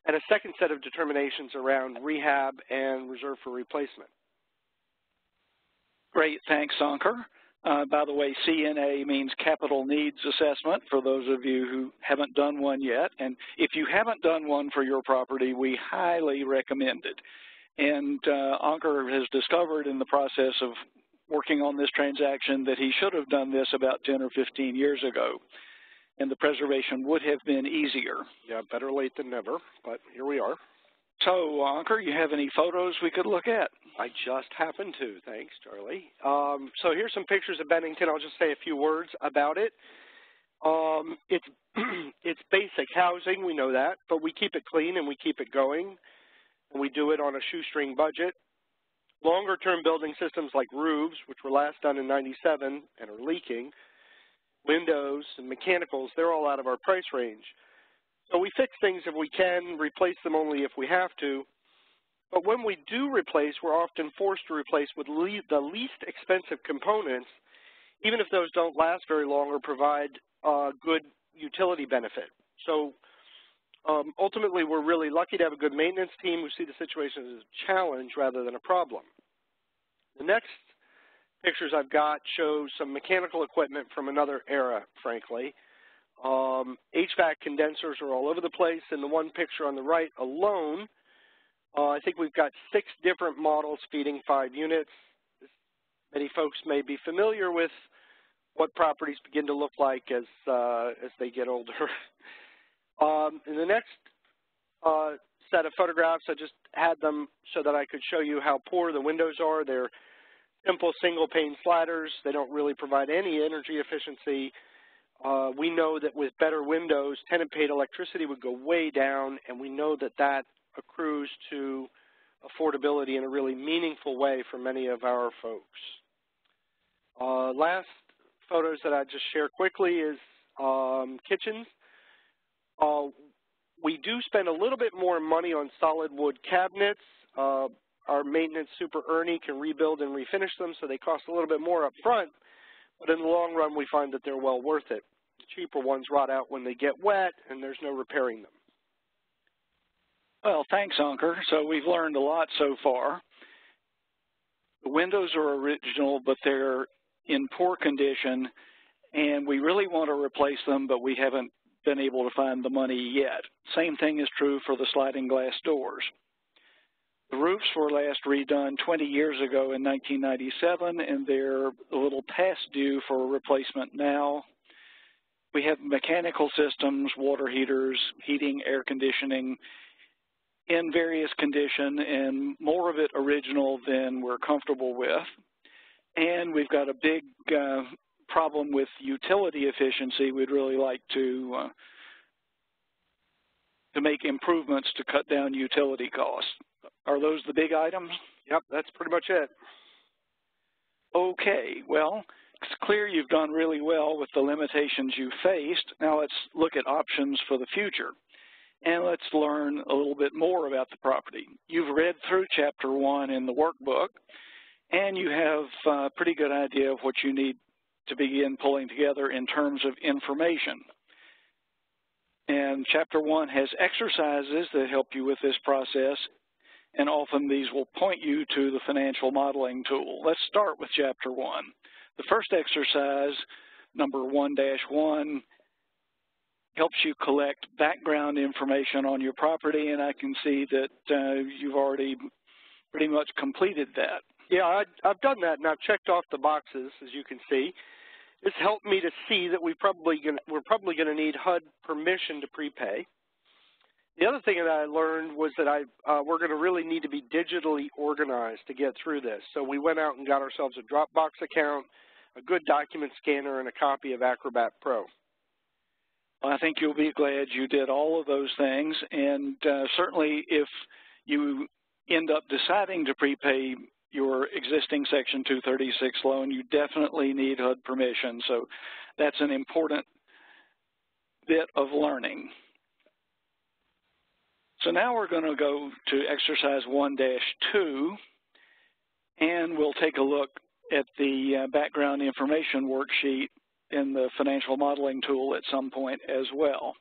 and a second set of determinations around rehab and reserve for replacement. Great, thanks, Ankur. Uh, by the way, C N A means Capital Needs Assessment, for those of you who haven't done one yet. And if you haven't done one for your property, we highly recommend it. And uh, Ankur has discovered in the process of working on this transaction that he should have done this about ten or fifteen years ago, and the preservation would have been easier. Yeah, better late than never, but here we are. So, Ankur, you have any photos we could look at? I just happened to. Thanks, Charlie. Um, so here's some pictures of Bennington. I'll just say a few words about it. Um, it's, it's basic housing, we know that, but we keep it clean and we keep it going, and we do it on a shoestring budget. Longer-term building systems like roofs, which were last done in ninety-seven and are leaking, windows and mechanicals, they're all out of our price range. So we fix things if we can, replace them only if we have to. But when we do replace, we're often forced to replace with le the least expensive components, even if those don't last very long or provide uh, good utility benefit. So um, ultimately, we're really lucky to have a good maintenance team who see the situation as a challenge rather than a problem. The next pictures I've got show some mechanical equipment from another era, frankly. Um, H V A C condensers are all over the place, and the one picture on the right alone, uh, I think we've got six different models feeding five units. Many folks may be familiar with what properties begin to look like as, uh, as they get older. um, in the next uh, set of photographs, I just had them so that I could show you how poor the windows are. They're simple single-pane sliders. They don't really provide any energy efficiency. Uh, we know that with better windows, tenant-paid electricity would go way down, and we know that that accrues to affordability in a really meaningful way for many of our folks. Uh, last photos that I just share quickly is um, kitchens. Uh, we do spend a little bit more money on solid wood cabinets. Uh, our maintenance super Ernie can rebuild and refinish them, so they cost a little bit more up front. But in the long run, we find that they're well worth it. The cheaper ones rot out when they get wet, and there's no repairing them. Well, thanks, Ankur. So we've learned a lot so far. The windows are original, but they're in poor condition, and we really want to replace them, but we haven't been able to find the money yet. Same thing is true for the sliding glass doors. The roofs were last redone twenty years ago in nineteen ninety-seven, and they're a little past due for replacement now. We have mechanical systems, water heaters, heating, air conditioning in various condition, and more of it original than we're comfortable with. And we've got a big uh, problem with utility efficiency. We'd really like to, uh, to make improvements to cut down utility costs. Are those the big items? Yep, that's pretty much it. Okay, well, it's clear you've done really well with the limitations you faced. Now let's look at options for the future, and let's learn a little bit more about the property. You've read through Chapter one in the workbook, and you have a pretty good idea of what you need to begin pulling together in terms of information. And Chapter one has exercises that help you with this process, and often these will point you to the financial modeling tool. Let's start with Chapter one. The first exercise, number one dash one, helps you collect background information on your property, and I can see that uh, you've already pretty much completed that. Yeah, I, I've done that, and I've checked off the boxes, as you can see. This helped me to see that we probably gonna, we're probably going to need H U D permission to prepay. The other thing that I learned was that I, uh, we're going to really need to be digitally organized to get through this. So we went out and got ourselves a Dropbox account, a good document scanner, and a copy of Acrobat Pro. Well, I think you'll be glad you did all of those things, and uh, certainly if you end up deciding to prepay your existing Section two thirty-six loan, you definitely need H U D permission, so that's an important bit of learning. So now we're going to go to exercise one dash two, and we'll take a look at the background information worksheet in the financial modeling tool at some point as well.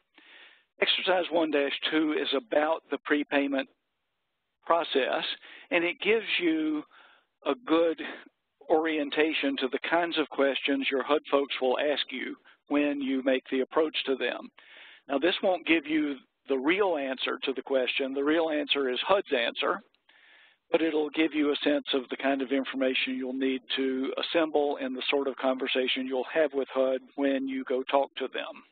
Exercise one dash two is about the prepayment process, and it gives you a good orientation to the kinds of questions your H U D folks will ask you when you make the approach to them. Now, this won't give you the real answer to the question. The real answer is H U D's answer, but it'll give you a sense of the kind of information you'll need to assemble and the sort of conversation you'll have with H U D when you go talk to them.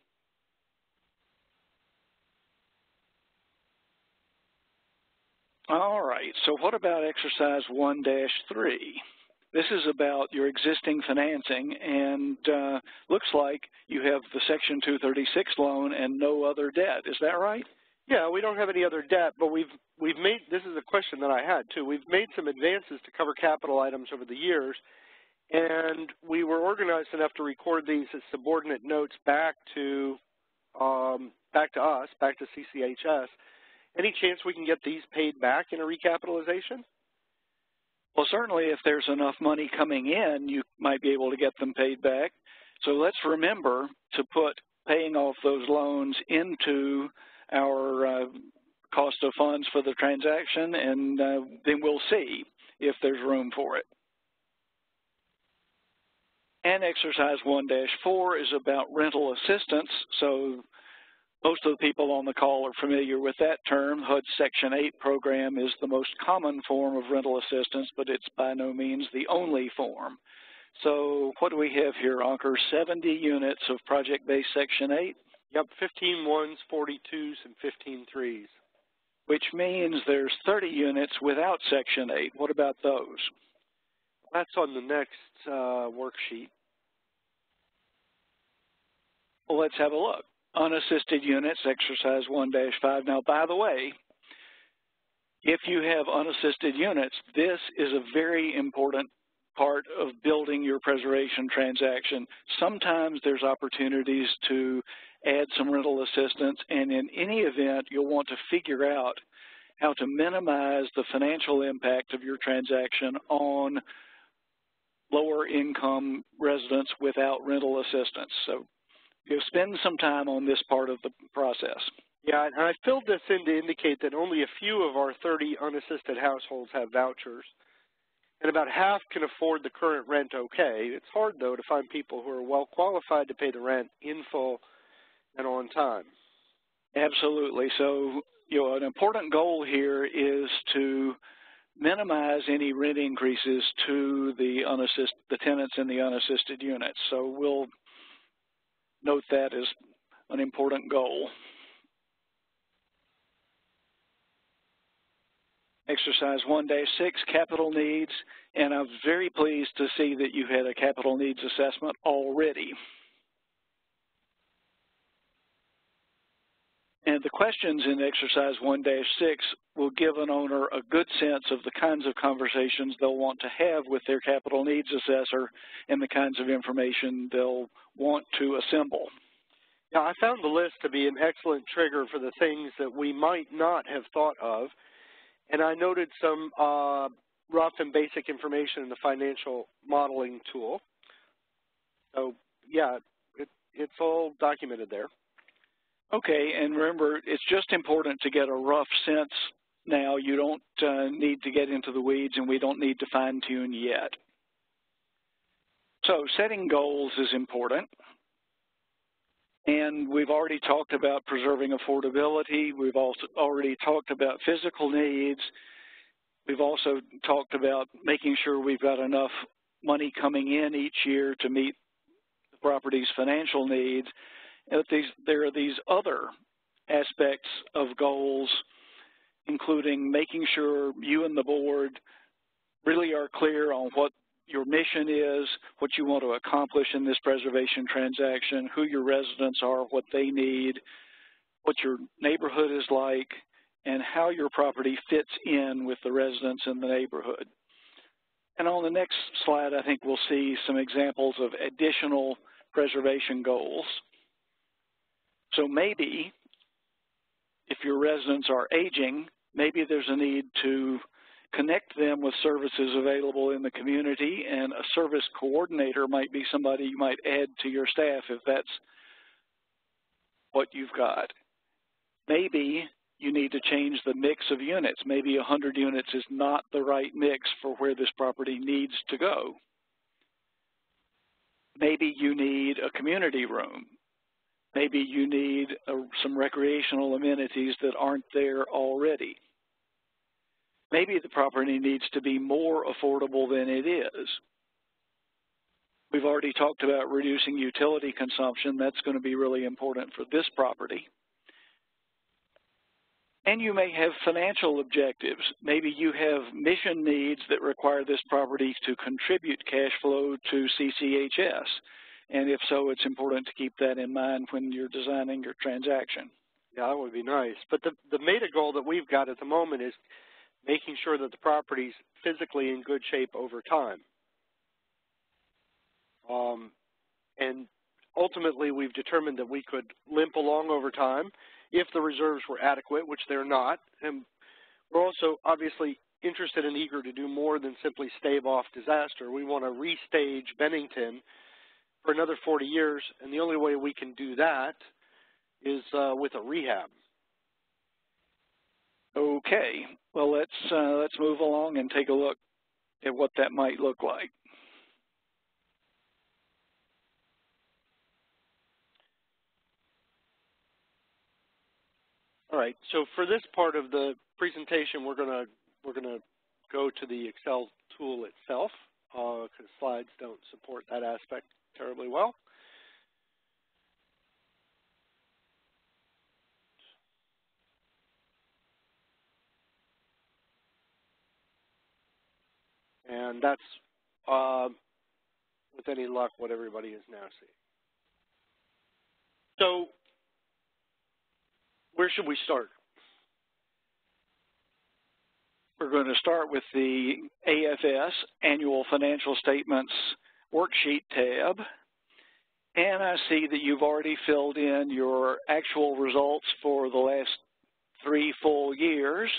All right, so what about exercise one dash three? This is about your existing financing, and uh, looks like you have the Section two thirty-six loan and no other debt. Is that right? Yeah, we don't have any other debt, but we've we've made, this is a question that I had too, we've made some advances to cover capital items over the years, and we were organized enough to record these as subordinate notes back to um, back to us, back to C C H S. Any chance we can get these paid back in a recapitalization? Well, certainly if there's enough money coming in, you might be able to get them paid back. So let's remember to put paying off those loans into our uh, cost of funds for the transaction, and uh, then we'll see if there's room for it. And exercise one dash four is about rental assistance. So most of the people on the call are familiar with that term. H U D's Section eight program is the most common form of rental assistance, but it's by no means the only form. So what do we have here, Ankur? seventy units of project-based Section eight? Yep, fifteen ones, forty twos, and fifteen threes. Which means there's thirty units without Section eight. What about those? That's on the next uh, worksheet. Well, let's have a look. Unassisted units, exercise one dash five. Now, by the way, if you have unassisted units, this is a very important part of building your preservation transaction. Sometimes there's opportunities to add some rental assistance, and in any event, you'll want to figure out how to minimize the financial impact of your transaction on lower income residents without rental assistance. So you'll spend some time on this part of the process. Yeah, and I filled this in to indicate that only a few of our thirty unassisted households have vouchers, and about half can afford the current rent okay. It's hard, though, to find people who are well qualified to pay the rent in full and on time. Absolutely. So, you know, an important goal here is to minimize any rent increases to the unassist, the tenants in the unassisted units. So we'll note that as an important goal. Exercise one dash six, capital needs, and I'm very pleased to see that you had a capital needs assessment already. And the questions in exercise one dash six will give an owner a good sense of the kinds of conversations they'll want to have with their capital needs assessor and the kinds of information they'll want to assemble. Now, I found the list to be an excellent trigger for the things that we might not have thought of, and I noted some uh, rough and basic information in the financial modeling tool. So, yeah, it, it's all documented there. Okay, and remember, it's just important to get a rough sense now. You don't uh, need to get into the weeds, and we don't need to fine-tune yet. So setting goals is important. And we've already talked about preserving affordability. We've also already talked about physical needs. We've also talked about making sure we've got enough money coming in each year to meet the property's financial needs. These, there are these other aspects of goals, including making sure you and the board really are clear on what your mission is, what you want to accomplish in this preservation transaction, who your residents are, what they need, what your neighborhood is like, and how your property fits in with the residents in the neighborhood. And on the next slide, I think we'll see some examples of additional preservation goals. So maybe if your residents are aging, maybe there's a need to connect them with services available in the community, and a service coordinator might be somebody you might add to your staff if that's what you've got. Maybe you need to change the mix of units. Maybe one hundred units is not the right mix for where this property needs to go. Maybe you need a community room. Maybe you need a, some recreational amenities that aren't there already. Maybe the property needs to be more affordable than it is. We've already talked about reducing utility consumption. That's going to be really important for this property. And you may have financial objectives. Maybe you have mission needs that require this property to contribute cash flow to C C H S. And if so, it's important to keep that in mind when you're designing your transaction. Yeah, that would be nice. But the, the meta goal that we've got at the moment is making sure that the property's physically in good shape over time. Um, and ultimately, we've determined that we could limp along over time if the reserves were adequate, which they're not. And we're also obviously interested and eager to do more than simply stave off disaster. We want to restage Bennington for another forty years, and the only way we can do that is uh, with a rehab. Okay, well, let's, uh, let's move along and take a look at what that might look like. All right, so for this part of the presentation, we're gonna, we're gonna go to the Excel tool itself, because uh, slides don't support that aspect terribly well. And that's, uh, with any luck, what everybody is now seeing. So where should we start? We're going to start with the A F S, Annual Financial Statements Worksheet tab. And I see that you've already filled in your actual results for the last three full years.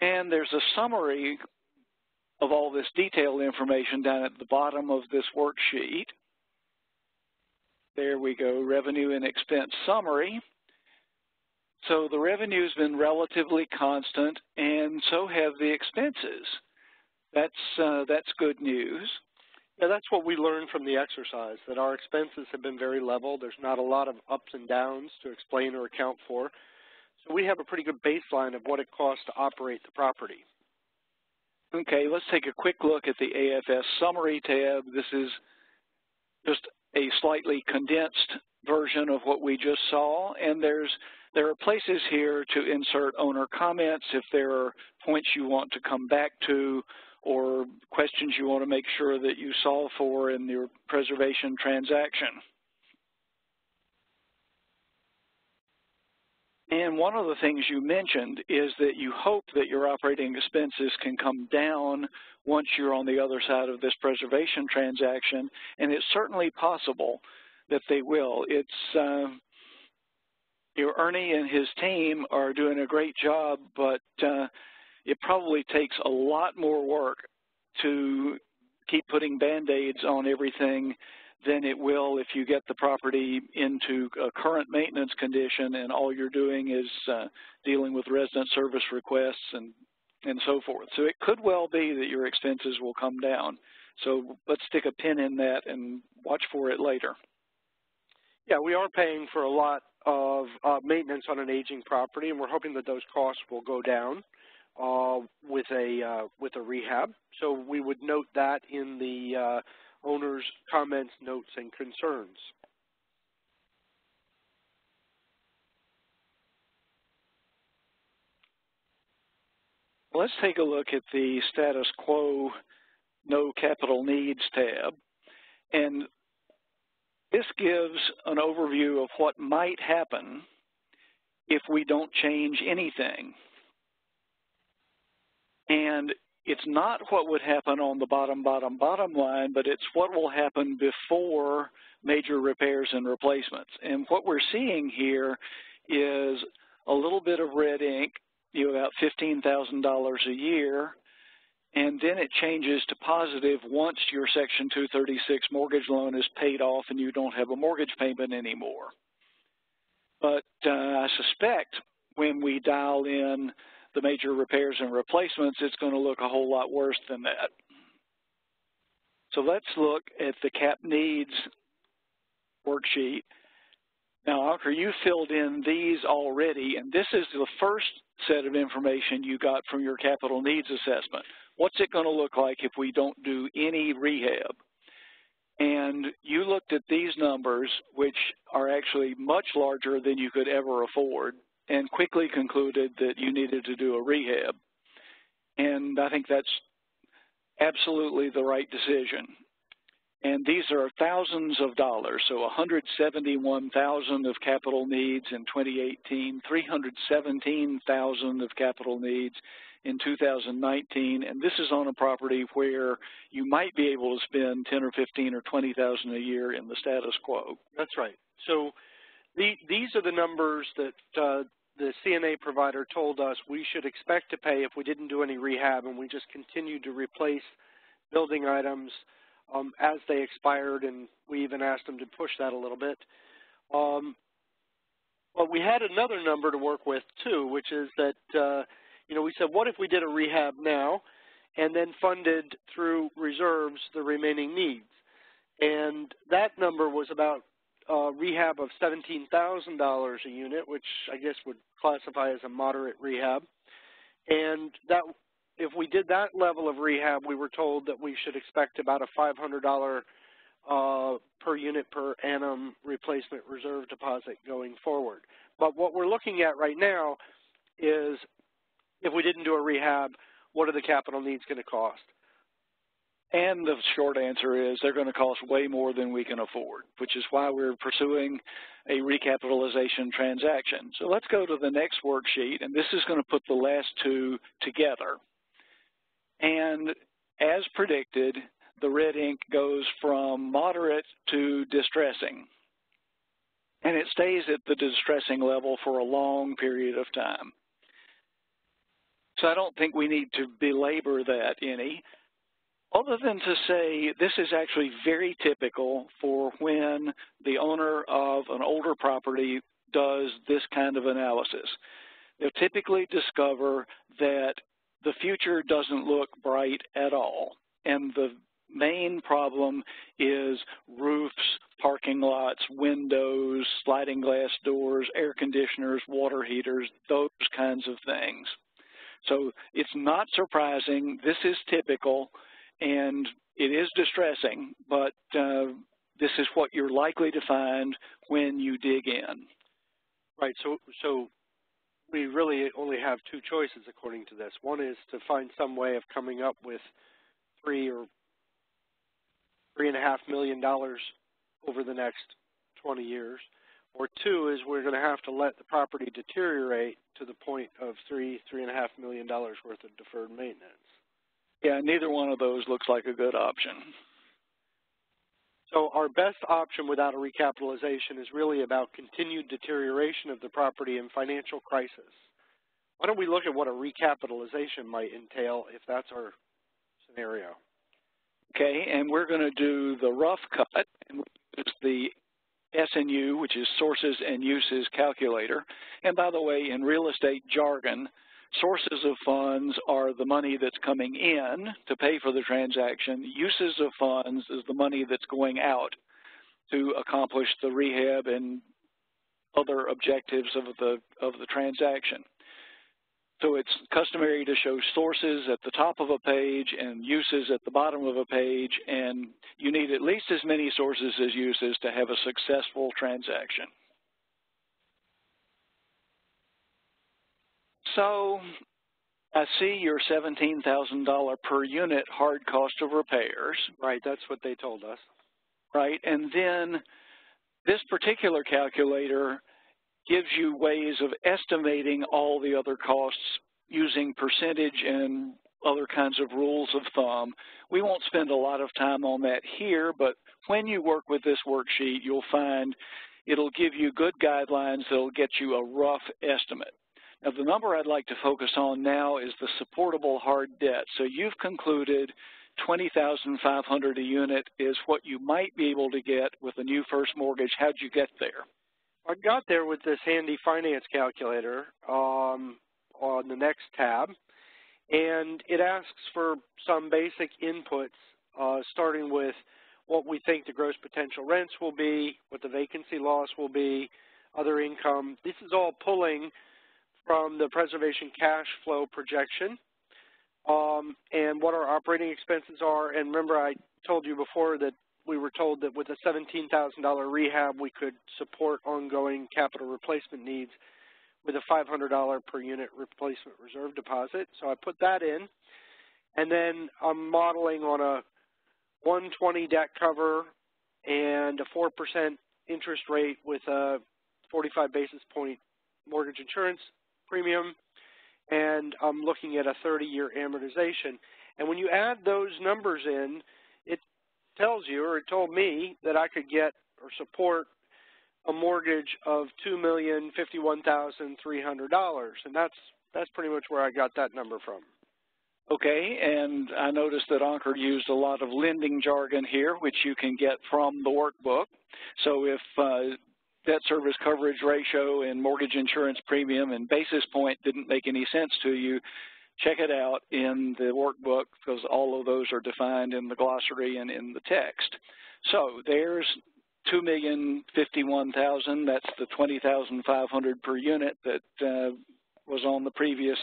And there's a summary of all this detailed information down at the bottom of this worksheet. There we go, revenue and expense summary. So the revenue's been relatively constant, and so have the expenses. That's, uh, that's good news. Yeah, that's what we learned from the exercise, that our expenses have been very level. There's not a lot of ups and downs to explain or account for. So we have a pretty good baseline of what it costs to operate the property. Okay, let's take a quick look at the A F S summary tab. This is just a slightly condensed version of what we just saw, and there's there are places here to insert owner comments if there are points you want to come back to or questions you want to make sure that you solve for in your preservation transaction. And one of the things you mentioned is that you hope that your operating expenses can come down once you're on the other side of this preservation transaction, and it's certainly possible that they will. It's, uh, you know, Ernie and his team are doing a great job, but uh, it probably takes a lot more work to keep putting Band-Aids on everything than it will if you get the property into a current maintenance condition and all you're doing is uh, dealing with resident service requests and, and so forth. So it could well be that your expenses will come down. So let's stick a pin in that and watch for it later. Yeah, we are paying for a lot of uh, maintenance on an aging property, and we're hoping that those costs will go down uh, with a uh, with a rehab. So we would note that in the uh, owner's comments, notes, and concerns. Let's take a look at the status quo, no capital needs tab. And this gives an overview of what might happen if we don't change anything. And it's not what would happen on the bottom, bottom, bottom line, but it's what will happen before major repairs and replacements. And what we're seeing here is a little bit of red ink, you know, about fifteen thousand dollars a year, and then it changes to positive once your Section two thirty-six mortgage loan is paid off and you don't have a mortgage payment anymore. But uh, I suspect when we dial in the major repairs and replacements, it's going to look a whole lot worse than that. So let's look at the cap needs worksheet. Now, Ankur, you filled in these already, and this is the first set of information you got from your capital needs assessment. What's it going to look like if we don't do any rehab? And you looked at these numbers, which are actually much larger than you could ever afford, and quickly concluded that you needed to do a rehab. And I think that's absolutely the right decision. And these are thousands of dollars, so one hundred seventy-one thousand dollars of capital needs in twenty eighteen, three hundred seventeen thousand dollars of capital needs in two thousand nineteen, and this is on a property where you might be able to spend ten or fifteen or twenty thousand dollars a year in the status quo. That's right. So the, these are the numbers that uh, the C N A provider told us we should expect to pay if we didn't do any rehab and we just continued to replace building items um, as they expired, and we even asked them to push that a little bit. Um, but we had another number to work with too, which is that uh, you know, we said, what if we did a rehab now and then funded through reserves the remaining needs? And that number was about uh, rehab of seventeen thousand dollars a unit, which I guess would classify as a moderate rehab. And that, if we did that level of rehab, we were told that we should expect about a five hundred dollars uh, per unit per annum replacement reserve deposit going forward. But what we're looking at right now is, if we didn't do a rehab, what are the capital needs going to cost? And the short answer is they're going to cost way more than we can afford, which is why we're pursuing a recapitalization transaction. So let's go to the next worksheet, and this is going to put the last two together. And as predicted, the red ink goes from moderate to distressing, and it stays at the distressing level for a long period of time. So I don't think we need to belabor that any, other than to say this is actually very typical for when the owner of an older property does this kind of analysis. They'll typically discover that the future doesn't look bright at all, and the main problem is roofs, parking lots, windows, sliding glass doors, air conditioners, water heaters, those kinds of things. So it's not surprising, this is typical, and it is distressing, but uh, this is what you're likely to find when you dig in. Right, so, so we really only have two choices according to this. One is to find some way of coming up with three or three and a half million dollars over the next twenty years. Or two is we're going to have to let the property deteriorate to the point of three, three and a half million dollars worth of deferred maintenance. Yeah, neither one of those looks like a good option. So our best option without a recapitalization is really about continued deterioration of the property and financial crisis. Why don't we look at what a recapitalization might entail if that's our scenario? Okay, and we're going to do the rough cut, and it's the S and U, which is sources and uses calculator. And by the way, in real estate jargon, sources of funds are the money that's coming in to pay for the transaction. Uses of funds is the money that's going out to accomplish the rehab and other objectives of the, of the transaction. So it's customary to show sources at the top of a page and uses at the bottom of a page, and you need at least as many sources as uses to have a successful transaction. So I see your seventeen thousand dollars per unit hard cost of repairs. Right, that's what they told us. Right, and then this particular calculator gives you ways of estimating all the other costs using percentage and other kinds of rules of thumb. We won't spend a lot of time on that here, but when you work with this worksheet, you'll find it'll give you good guidelines that'll get you a rough estimate. Now, the number I'd like to focus on now is the supportable hard debt. So you've concluded twenty thousand five hundred dollars a unit is what you might be able to get with a new first mortgage. How'd you get there? I got there with this handy finance calculator um, on the next tab, and it asks for some basic inputs, uh, starting with what we think the gross potential rents will be, what the vacancy loss will be, other income. This is all pulling from the preservation cash flow projection, um, and what our operating expenses are. And remember, I told you before that we were told that with a seventeen thousand dollar rehab, we could support ongoing capital replacement needs with a five hundred dollar per unit replacement reserve deposit. So I put that in, and then I'm modeling on a one twenty debt cover and a four percent interest rate with a forty-five basis point mortgage insurance premium, and I'm looking at a thirty year amortization. And when you add those numbers in, it tells you, or it told me, that I could get or support a mortgage of two million fifty-one thousand three hundred dollars, and that's that's pretty much where I got that number from. Okay, and I noticed that Ankur used a lot of lending jargon here, which you can get from the workbook. So if uh, debt service coverage ratio and mortgage insurance premium and basis point didn't make any sense to you, check it out in the workbook, because all of those are defined in the glossary and in the text. So there's two million fifty-one thousand dollars, that's the twenty thousand five hundred dollars per unit that uh, was on the previous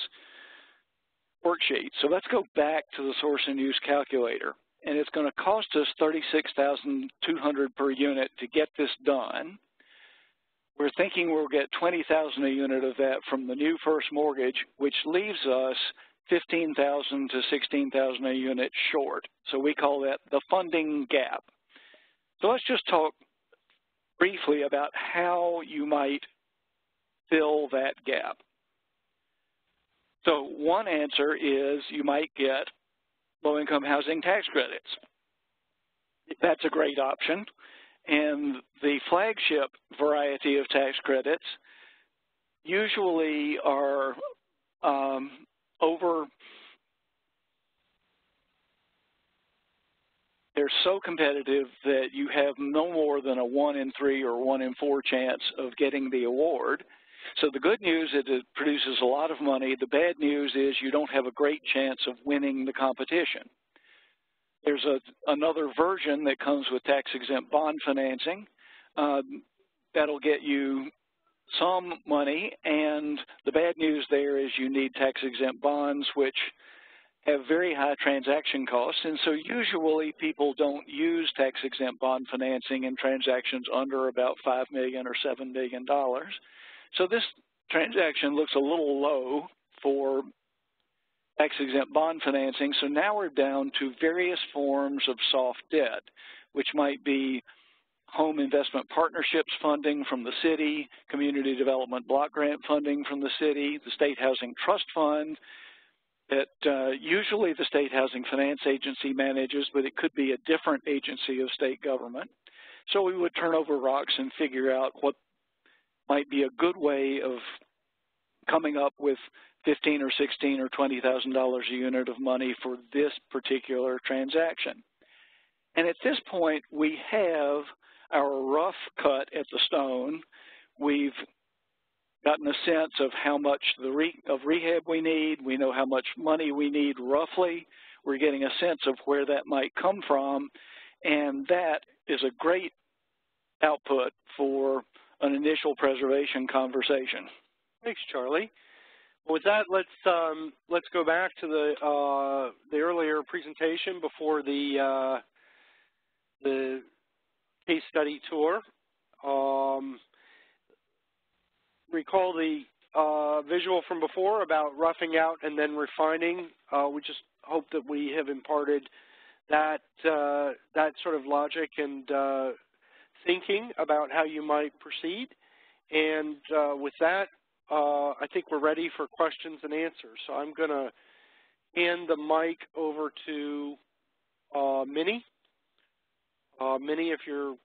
worksheet. So let's go back to the source and use calculator, and it's going to cost us thirty-six thousand two hundred dollars per unit to get this done. We're thinking we'll get twenty thousand dollars a unit of that from the new first mortgage, which leaves us fifteen thousand to sixteen thousand dollars a unit short. So we call that the funding gap. So let's just talk briefly about how you might fill that gap. So one answer is you might get low-income housing tax credits. That's a great option. And the flagship variety of tax credits usually are um, over, they're so competitive that you have no more than a one in three or one in four chance of getting the award. So the good news is it produces a lot of money. The bad news is you don't have a great chance of winning the competition. There's a, another version that comes with tax-exempt bond financing um, that'll get you some money, and the bad news there is you need tax-exempt bonds, which have very high transaction costs, and so usually people don't use tax-exempt bond financing in transactions under about five million dollars or seven million dollars. So this transaction looks a little low for tax-exempt bond financing, so now we're down to various forms of soft debt, which might be home investment partnerships funding from the city, community development block grant funding from the city, the state housing trust fund that uh, usually the state housing finance agency manages, but it could be a different agency of state government. So we would turn over rocks and figure out what might be a good way of coming up with fifteen or sixteen or twenty thousand dollars a unit of money for this particular transaction. And at this point, we have our rough cut at the stone. We've gotten a sense of how much the re of rehab we need. We know how much money we need roughly. We're getting a sense of where that might come from, and that is a great output for an initial preservation conversation. Thanks, Charlie. With that, let's um, let's go back to the uh, the earlier presentation before the uh, the case study tour. Um, recall the uh, visual from before about roughing out and then refining. Uh, we just hope that we have imparted that uh, that sort of logic and uh, thinking about how you might proceed. And uh, with that, uh, I think we're ready for questions and answers. So I'm going to hand the mic over to uh, Minnie. Uh, Minnie, if you're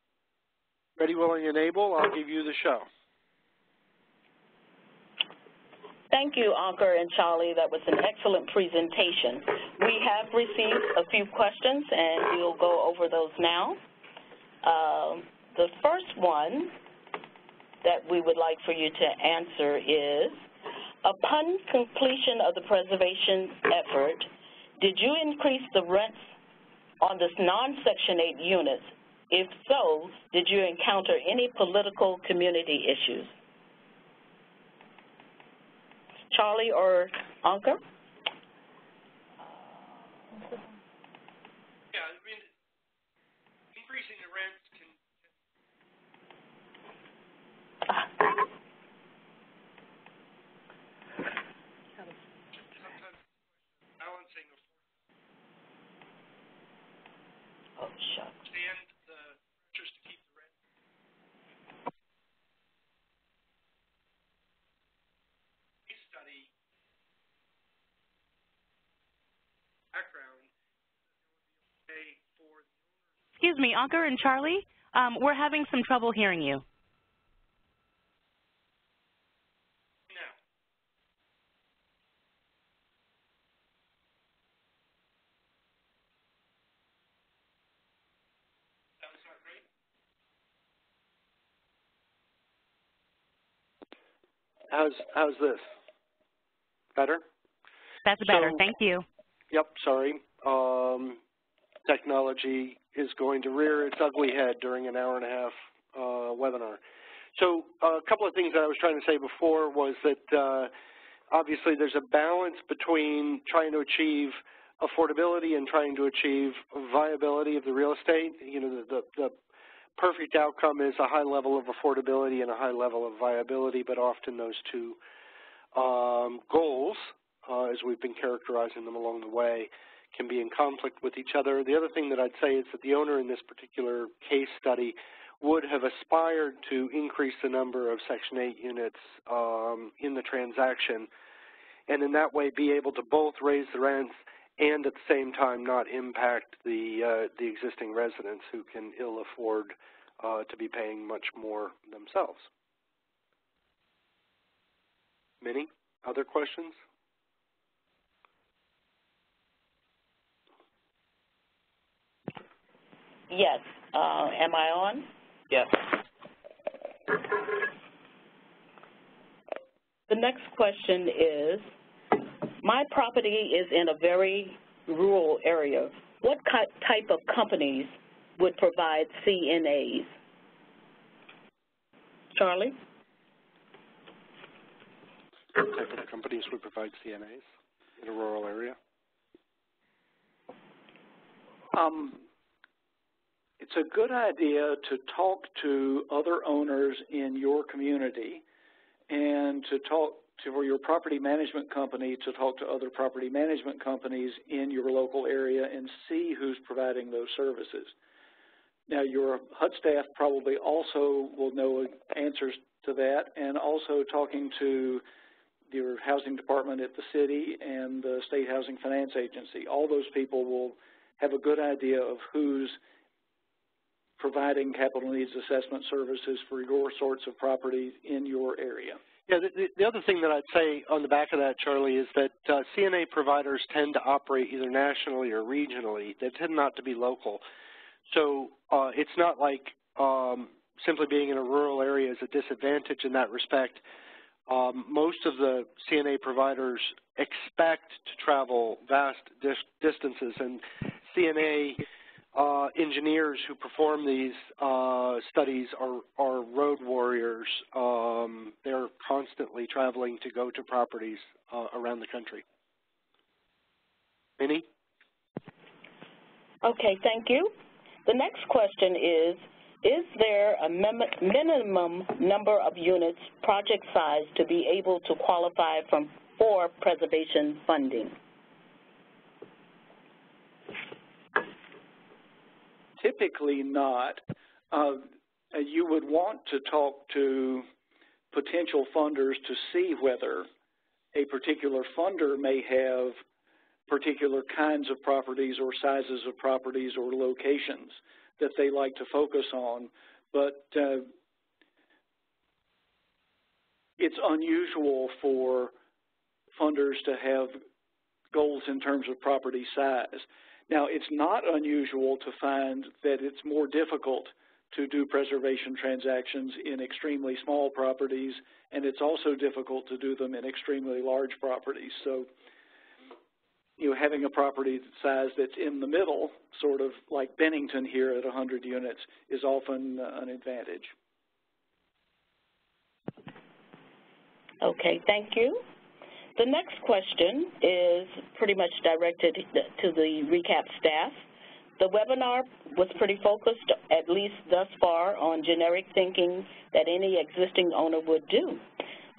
ready, willing, and able, I'll give you the show. Thank you, Ankur and Charlie. That was an excellent presentation. We have received a few questions, and we'll go over those now. Uh, the first one that we would like for you to answer is, upon completion of the preservation effort, did you increase the rents on this non-Section eight units? If so, did you encounter any political community issues? Charlie or Ankur? Yeah, I mean, increasing the rents can... Sometimes balancing the... Oh, shucks. And the pressures to keep the rent. Case study background for... Excuse me, Ankur and Charlie, um, we're having some trouble hearing you. How's, how's this? Better? That's better. So, thank you. Yep, sorry. Um, technology is going to rear its ugly head during an hour and a half uh, webinar. So uh, a couple of things that I was trying to say before was that uh, obviously there's a balance between trying to achieve affordability and trying to achieve viability of the real estate. You know, the, the, the perfect outcome is a high level of affordability and a high level of viability, but often those two um, goals, uh, as we've been characterizing them along the way, can be in conflict with each other. The other thing that I'd say is that the owner in this particular case study would have aspired to increase the number of Section eight units um, in the transaction, and in that way be able to both raise the rents and at the same time not impact the, uh, the existing residents who can ill afford uh, to be paying much more themselves. Minnie, other questions? Yes. Uh, am I on? Yes. The next question is, my property is in a very rural area. What type of companies would provide C N As? Charlie? What type of companies would provide C N As in a rural area? Um, it's a good idea to talk to other owners in your community and to talk to, for your property management company to talk to other property management companies in your local area and see who's providing those services. Now, your H U D staff probably also will know answers to that, and also talking to your housing department at the city and the State Housing Finance Agency. All those people will have a good idea of who's providing capital needs assessment services for your sorts of properties in your area. Yeah, the, the other thing that I'd say on the back of that, Charlie, is that uh, C N A providers tend to operate either nationally or regionally. They tend not to be local. So uh, it's not like um, simply being in a rural area is a disadvantage in that respect. Um, most of the C N A providers expect to travel vast dis distances, and C N A Uh, engineers who perform these uh, studies are, are road warriors. Um, they're constantly traveling to go to properties uh, around the country. Minnie? Okay, thank you. The next question is, Is there a minimum number of units project size to be able to qualify from, for preservation funding? Typically not. Uh, you would want to talk to potential funders to see whether a particular funder may have particular kinds of properties or sizes of properties or locations that they like to focus on, but uh, it's unusual for funders to have goals in terms of property size. Now, it's not unusual to find that it's more difficult to do preservation transactions in extremely small properties, and it's also difficult to do them in extremely large properties. So, you know, having a property size that's in the middle, sort of like Bennington here at one hundred units, is often an advantage. Okay, thank you. The next question is pretty much directed to the RECAP staff. The webinar was pretty focused, at least thus far, on generic thinking that any existing owner would do.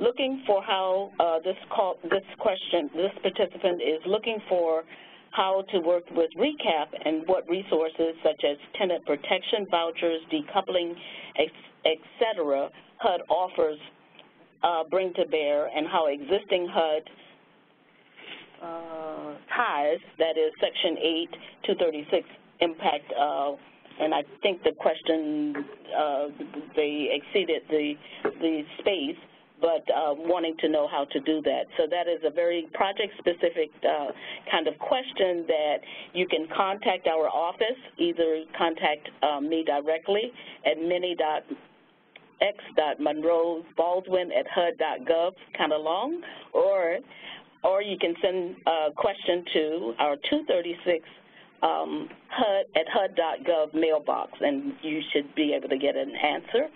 Looking for how uh, this call, this question, this participant is looking for how to work with RECAP and what resources such as tenant protection vouchers, decoupling, et cetera, H U D offers uh, bring to bear, and how existing H U D uh, ties, that is Section eight two thirty-six impact, uh, and I think the question, uh, they exceeded the, the space, but uh, wanting to know how to do that. So that is a very project-specific uh, kind of question that you can contact our office, either contact uh, me directly at minnie dot x dot monroe baldwin at H U D dot gov, kind of long, or, or you can send a question to our two thirty-six um, H U D at H U D dot gov mailbox, and you should be able to get an answer.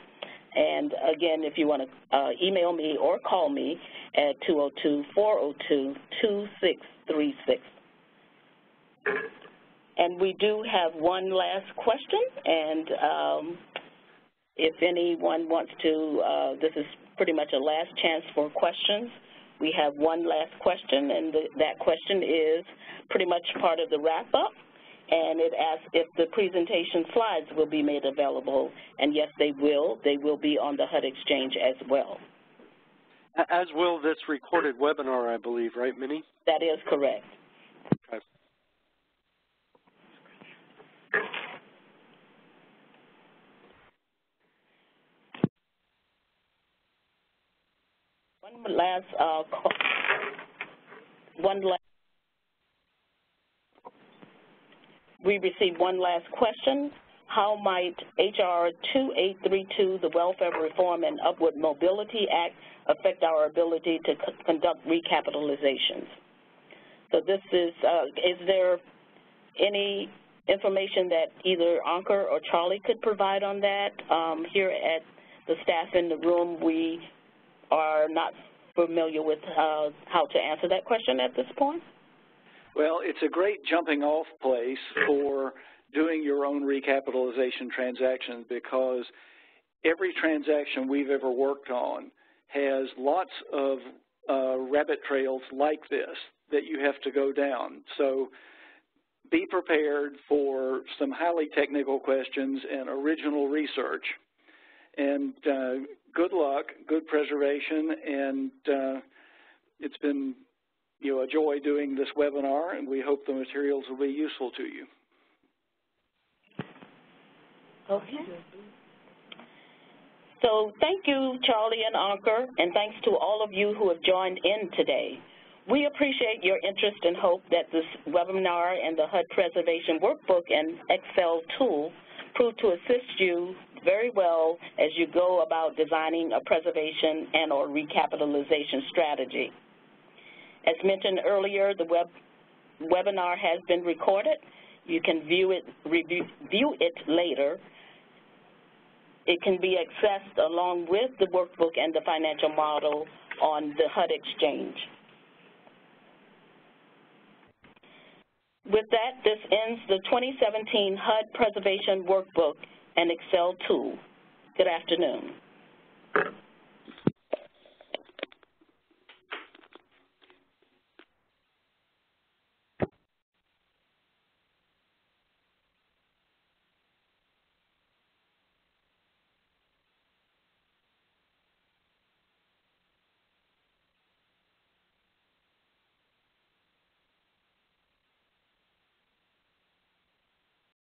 And again, if you want to uh, email me or call me at two oh two, four oh two, two six three six. And we do have one last question, and um, if anyone wants to, uh, this is pretty much a last chance for questions. We have one last question, and the, that question is pretty much part of the wrap-up. And it asks if the presentation slides will be made available, and yes, they will. They will be on the H U D Exchange as well. As will this recorded webinar, I believe, right, Minnie? That is correct. Okay. One last uh, call. One last. We received one last question. How might H R two eight three two, the Welfare Reform and Upward Mobility Act, affect our ability to conduct recapitalizations? So this is, uh, is there any information that either Ankur or Charlie could provide on that? Um, here at the staff in the room, we are not familiar with uh, how to answer that question at this point. Well, it's a great jumping-off place for doing your own recapitalization transaction, because every transaction we've ever worked on has lots of uh, rabbit trails like this that you have to go down. So be prepared for some highly technical questions and original research. And uh, good luck, good preservation, and uh, it's been you a joy doing this webinar, and we hope the materials will be useful to you. Okay. So thank you, Charlie and Ankur, and thanks to all of you who have joined in today. We appreciate your interest and hope that this webinar and the H U D Preservation Workbook and Excel tool prove to assist you very well as you go about designing a preservation and or recapitalization strategy. As mentioned earlier, the web, webinar has been recorded. You can view it, review, view it later. It can be accessed along with the workbook and the financial model on the H U D Exchange. With that, this ends the twenty seventeen H U D Preservation Workbook an Excel tool. Good afternoon.